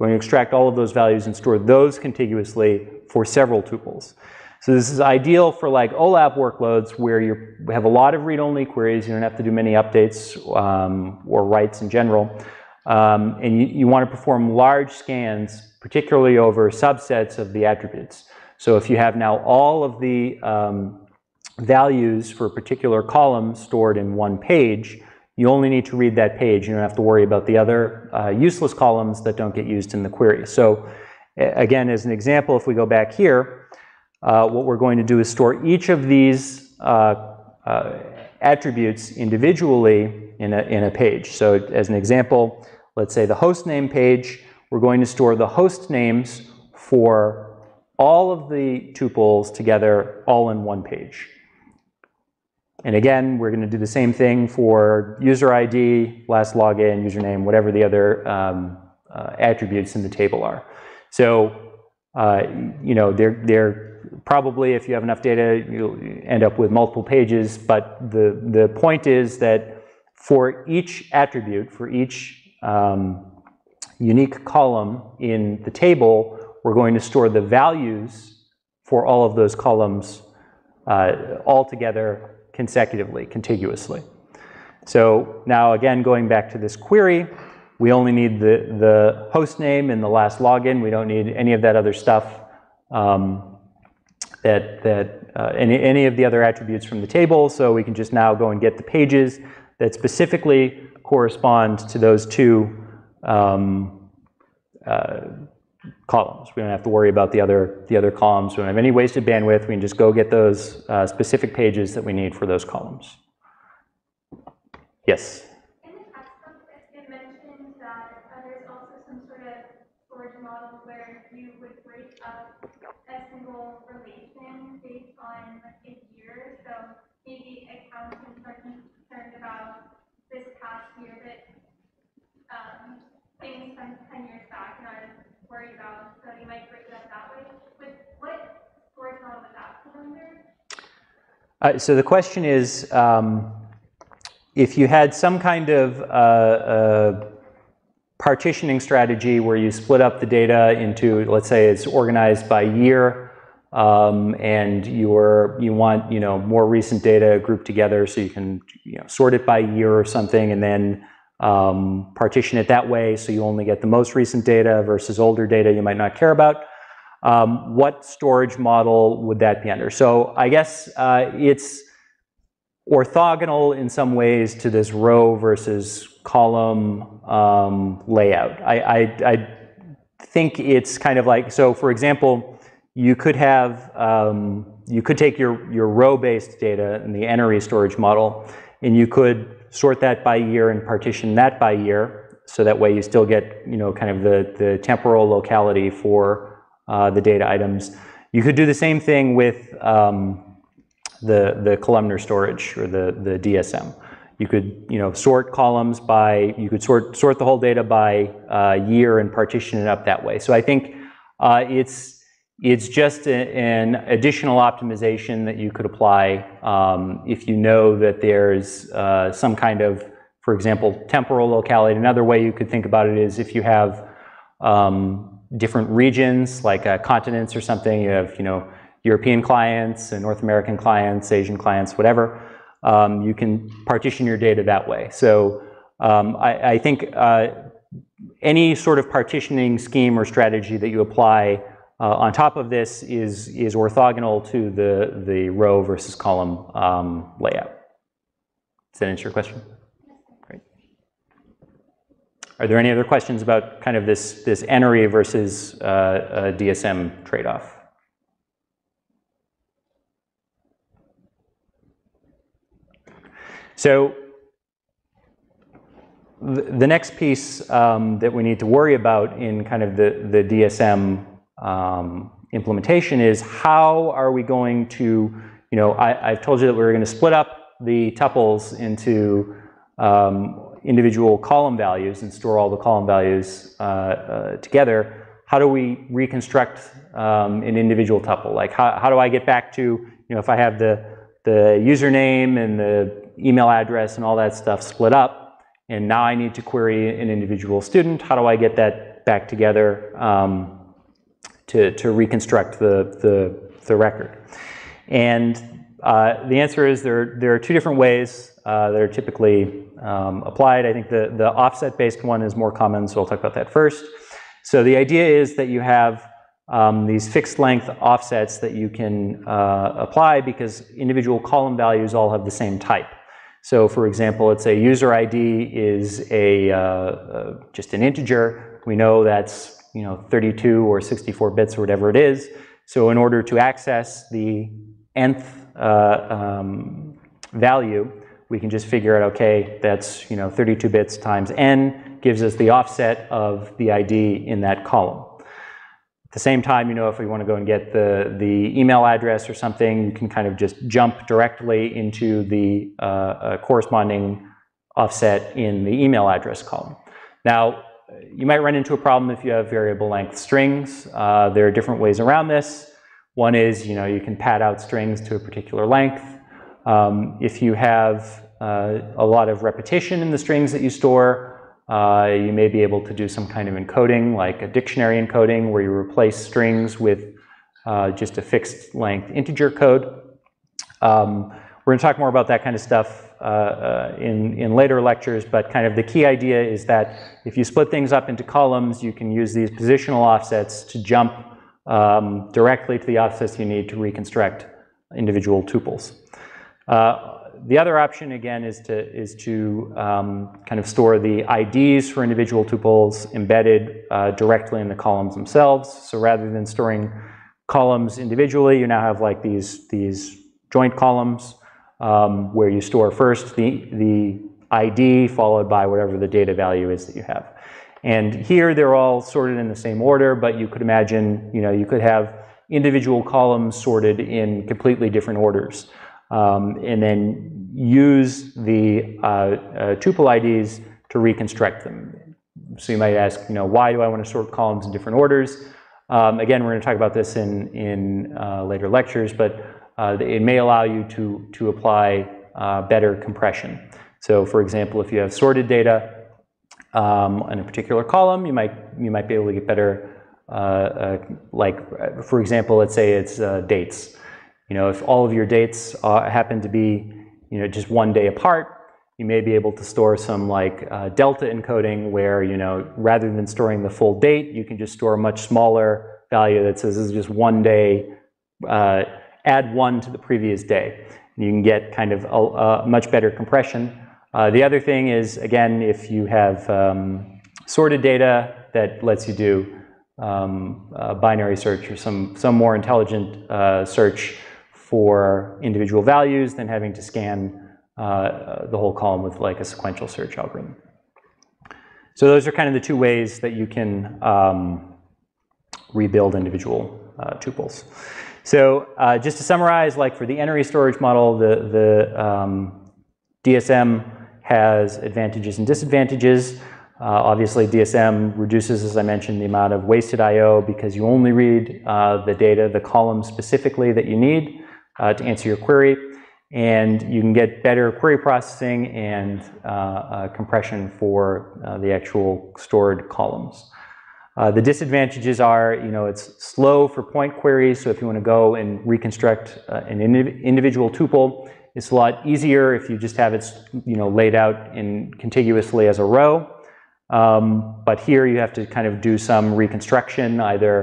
We're going to extract all of those values and store those contiguously for several tuples. So this is ideal for like O L A P workloads where you have a lot of read-only queries. You don't have to do many updates um, or writes in general. Um, and you, you want to perform large scans, particularly over subsets of the attributes. So if you have now all of the um, values for a particular column stored in one page, you only need to read that page. You don't have to worry about the other uh, useless columns that don't get used in the query. So Again, as an example, if we go back here, uh, what we're going to do is store each of these uh, uh, attributes individually in a, in a page. So as an example, let's say the host name page, we're going to store the host names for all of the tuples together, all in one page. And again, we're going to do the same thing for user I D, last login, username, whatever the other um, uh, attributes in the table are. So, uh, you know, they're, they're probably, if you have enough data, you'll end up with multiple pages. But the, the point is that for each attribute, for each um, unique column in the table, we're going to store the values for all of those columns uh, all together, consecutively, contiguously. So now again, going back to this query, we only need the, the host name and the last login. We don't need any of that other stuff, um, that, that uh, any, any of the other attributes from the table. So we can just now go and get the pages that specifically correspond to those two um, uh, columns. We don't have to worry about the other the other columns. We don't have any wasted bandwidth. We can just go get those uh, specific pages that we need for those columns. Yes? In the past, it mentioned that uh, there's also some sort of storage model where you would break up a single relation based on a year. So maybe accountants are concerned about this past year, that um, things from ten years back and are worry about, so you might break it up that way. With what storage model would that come under? Uh, so the question is, um, if you had some kind of uh, uh, partitioning strategy where you split up the data into, let's say it's organized by year, um, and you're, you want, you know, more recent data grouped together so you can, you know, sort it by year or something, and then Um, partition it that way so you only get the most recent data versus older data you might not care about. Um, what storage model would that be under? So I guess uh, it's orthogonal in some ways to this row versus column um, layout. I, I, I think it's kind of like, so for example, you could have, um, you could take your, your row-based data in the N R E storage model, and you could sort that by year and partition that by year, so that way you still get, you know, kind of the, the temporal locality for uh, the data items. You could do the same thing with um, the, the columnar storage, or the, the D S M. You could, you know, sort columns by, you could sort, sort the whole data by uh, year and partition it up that way. So I think uh, it's, it's just a, an additional optimization that you could apply um, if you know that there's uh, some kind of, for example, temporal locality. Another way you could think about it is if you have um, different regions, like uh, continents or something. You have, you know, European clients and North American clients, Asian clients, whatever. Um, you can partition your data that way. So um, I, I think uh, any sort of partitioning scheme or strategy that you apply Uh, on top of this is, is orthogonal to the, the row versus column um, layout. Does that answer your question? Great. Are there any other questions about kind of this, this N R E versus uh, uh, D S M trade-off? So the, the next piece um, that we need to worry about in kind of the, the D S M Um, implementation is, how are we going to, you know, I, I've told you that we were going to split up the tuples into um, individual column values and store all the column values uh, uh, together. How do we reconstruct um, an individual tuple? Like, how, how do I get back to, you know, if I have the, the username and the email address and all that stuff split up, and now I need to query an individual student, how do I get that back together? Um, To, to reconstruct the, the, the record? And uh, the answer is there, there are two different ways uh, that are typically um, applied. I think the, the offset-based one is more common, so I'll talk about that first. So the idea is that you have um, these fixed-length offsets that you can uh, apply because individual column values all have the same type. So for example, let's say user I D is a, uh, uh, just an integer. We know that's, you know, thirty-two or sixty-four bits or whatever it is. So in order to access the nth uh, um, value, we can just figure out, okay, that's, you know, thirty-two bits times n gives us the offset of the I D in that column. At the same time, you know, if we want to go and get the, the email address or something, you can kind of just jump directly into the uh, uh, corresponding offset in the email address column. Now, you might run into a problem if you have variable length strings. Uh, there are different ways around this. One is, you know, you can pad out strings to a particular length. Um, if you have uh, a lot of repetition in the strings that you store, Uh, you may be able to do some kind of encoding, like a dictionary encoding, where you replace strings with uh, just a fixed length integer code. Um, we're going to talk more about that kind of stuff uh, uh, in, in later lectures, but kind of the key idea is that if you split things up into columns, you can use these positional offsets to jump um, directly to the offsets you need to reconstruct individual tuples. Uh, The other option, again, is to, is to um, kind of store the I Ds for individual tuples embedded uh, directly in the columns themselves. So rather than storing columns individually, you now have like these, these joint columns um, where you store first the, the I D followed by whatever the data value is that you have. And here they're all sorted in the same order, but you could imagine, you know, you could have individual columns sorted in completely different orders. Um, and then use the uh, uh, tuple I Ds to reconstruct them. So you might ask, you know, why do I want to sort columns in different orders? Um, again, we're going to talk about this in, in uh, later lectures, but uh, it may allow you to, to apply uh, better compression. So for example, if you have sorted data um, in a particular column, you might, you might be able to get better, uh, uh, like for example, let's say it's uh, dates. You know, if all of your dates uh, happen to be, you know, just one day apart, you may be able to store some like uh, delta encoding where, you know, rather than storing the full date, you can just store a much smaller value that says this is just one day, uh, add one to the previous day. And you can get kind of a, a much better compression. Uh, the other thing is, again, if you have um, sorted data, that lets you do um, uh, binary search or some, some more intelligent uh, search for individual values than having to scan uh, the whole column with like a sequential search algorithm. So those are kind of the two ways that you can um, rebuild individual uh, tuples. So uh, just to summarize, like for the n array storage model, the, the um, D S M has advantages and disadvantages. Uh, obviously D S M reduces, as I mentioned, the amount of wasted I O because you only read uh, the data, the columns specifically that you need. Uh, to answer your query, and you can get better query processing and uh, uh, compression for uh, the actual stored columns. Uh, the disadvantages are, you know, it's slow for point queries, so if you want to go and reconstruct uh, an indiv individual tuple, it's a lot easier if you just have it, you know, laid out in contiguously as a row. Um, but here you have to kind of do some reconstruction, either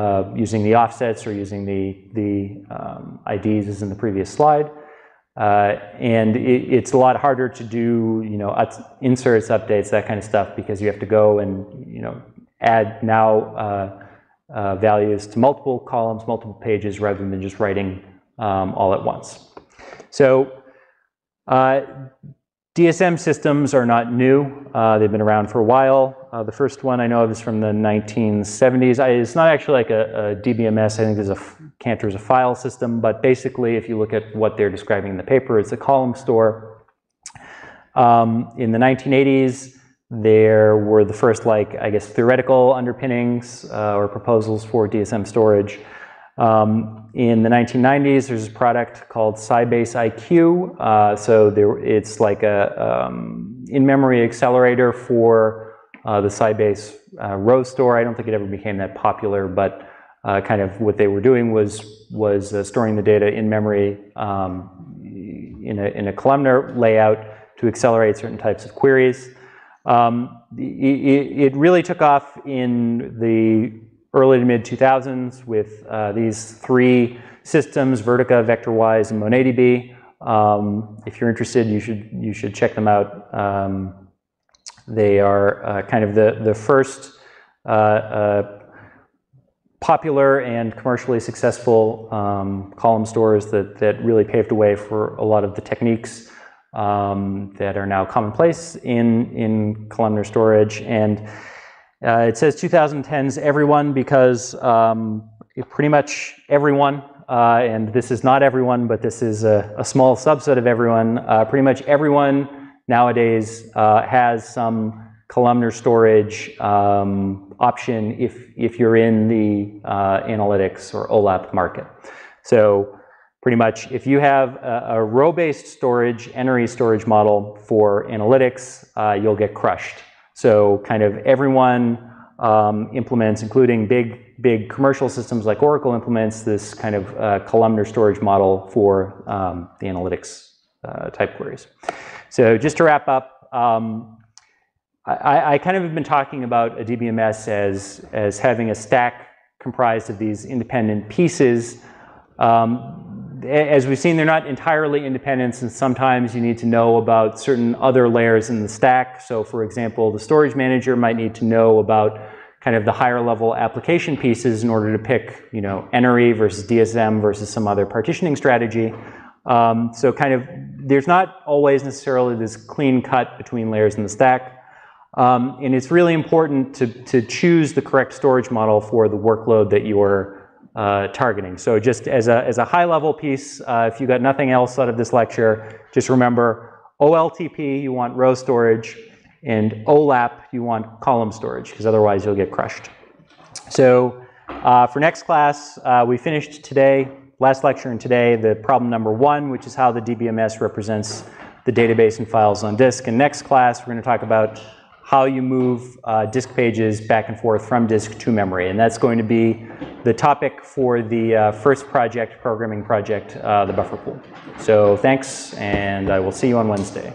Uh, using the offsets or using the, the um, I Ds as in the previous slide. Uh, and it, it's a lot harder to do, you know, inserts, updates, that kind of stuff, because you have to go and, you know, add now uh, uh, values to multiple columns, multiple pages, rather than just writing um, all at once. So uh, D S M systems are not new. Uh, they've been around for a while. Uh, the first one I know of is from the nineteen seventies. I, it's not actually like a, a D B M S. I think there's a Cantor's a file system, but basically if you look at what they're describing in the paper, it's a column store. Um, in the nineteen eighties, there were the first, like, I guess, theoretical underpinnings uh, or proposals for D S M storage. Um, in the nineteen nineties, there's a product called Sybase I Q. Uh, so there, it's like a um, in-memory accelerator for Uh, the Sybase uh, row store. I don't think it ever became that popular, but uh, kind of what they were doing was was uh, storing the data in memory um, in a in a columnar layout to accelerate certain types of queries. Um, it, it really took off in the early to mid two thousands with uh, these three systems: Vertica, VectorWise, and MonetDB. Um, if you're interested, you should you should check them out. Um, They are uh, kind of the, the first uh, uh, popular and commercially successful um, column stores that, that really paved the way for a lot of the techniques um, that are now commonplace in, in columnar storage. And uh, it says twenty tens everyone because um, it pretty much everyone, uh, and this is not everyone, but this is a, a small subset of everyone, uh, pretty much everyone nowadays uh, has some columnar storage um, option if, if you're in the uh, analytics or O LAP market. So pretty much if you have a, a row-based storage, N R E storage model for analytics, uh, you'll get crushed. So kind of everyone um, implements, including big big commercial systems like Oracle implements this kind of uh, columnar storage model for um, the analytics uh, type queries. So just to wrap up, um, I, I kind of have been talking about a D B M S as, as having a stack comprised of these independent pieces. Um, as we've seen, they're not entirely independent, and sometimes you need to know about certain other layers in the stack. So for example, the storage manager might need to know about kind of the higher level application pieces in order to pick, you know, N R E versus D S M versus some other partitioning strategy. Um, so kind of, there's not always necessarily this clean cut between layers in the stack. Um, and it's really important to, to choose the correct storage model for the workload that you're uh, targeting. So just as a, as a high level piece, uh, if you got nothing else out of this lecture, just remember O L T P, you want row storage, and O LAP, you want column storage, because otherwise you'll get crushed. So uh, for next class, uh, we finished today, last lecture and today, the problem number one, which is how the D B M S represents the database and files on disk. And next class, we're going to talk about how you move uh, disk pages back and forth from disk to memory. And that's going to be the topic for the uh, first project, programming project, uh, the buffer pool. So thanks, and I will see you on Wednesday.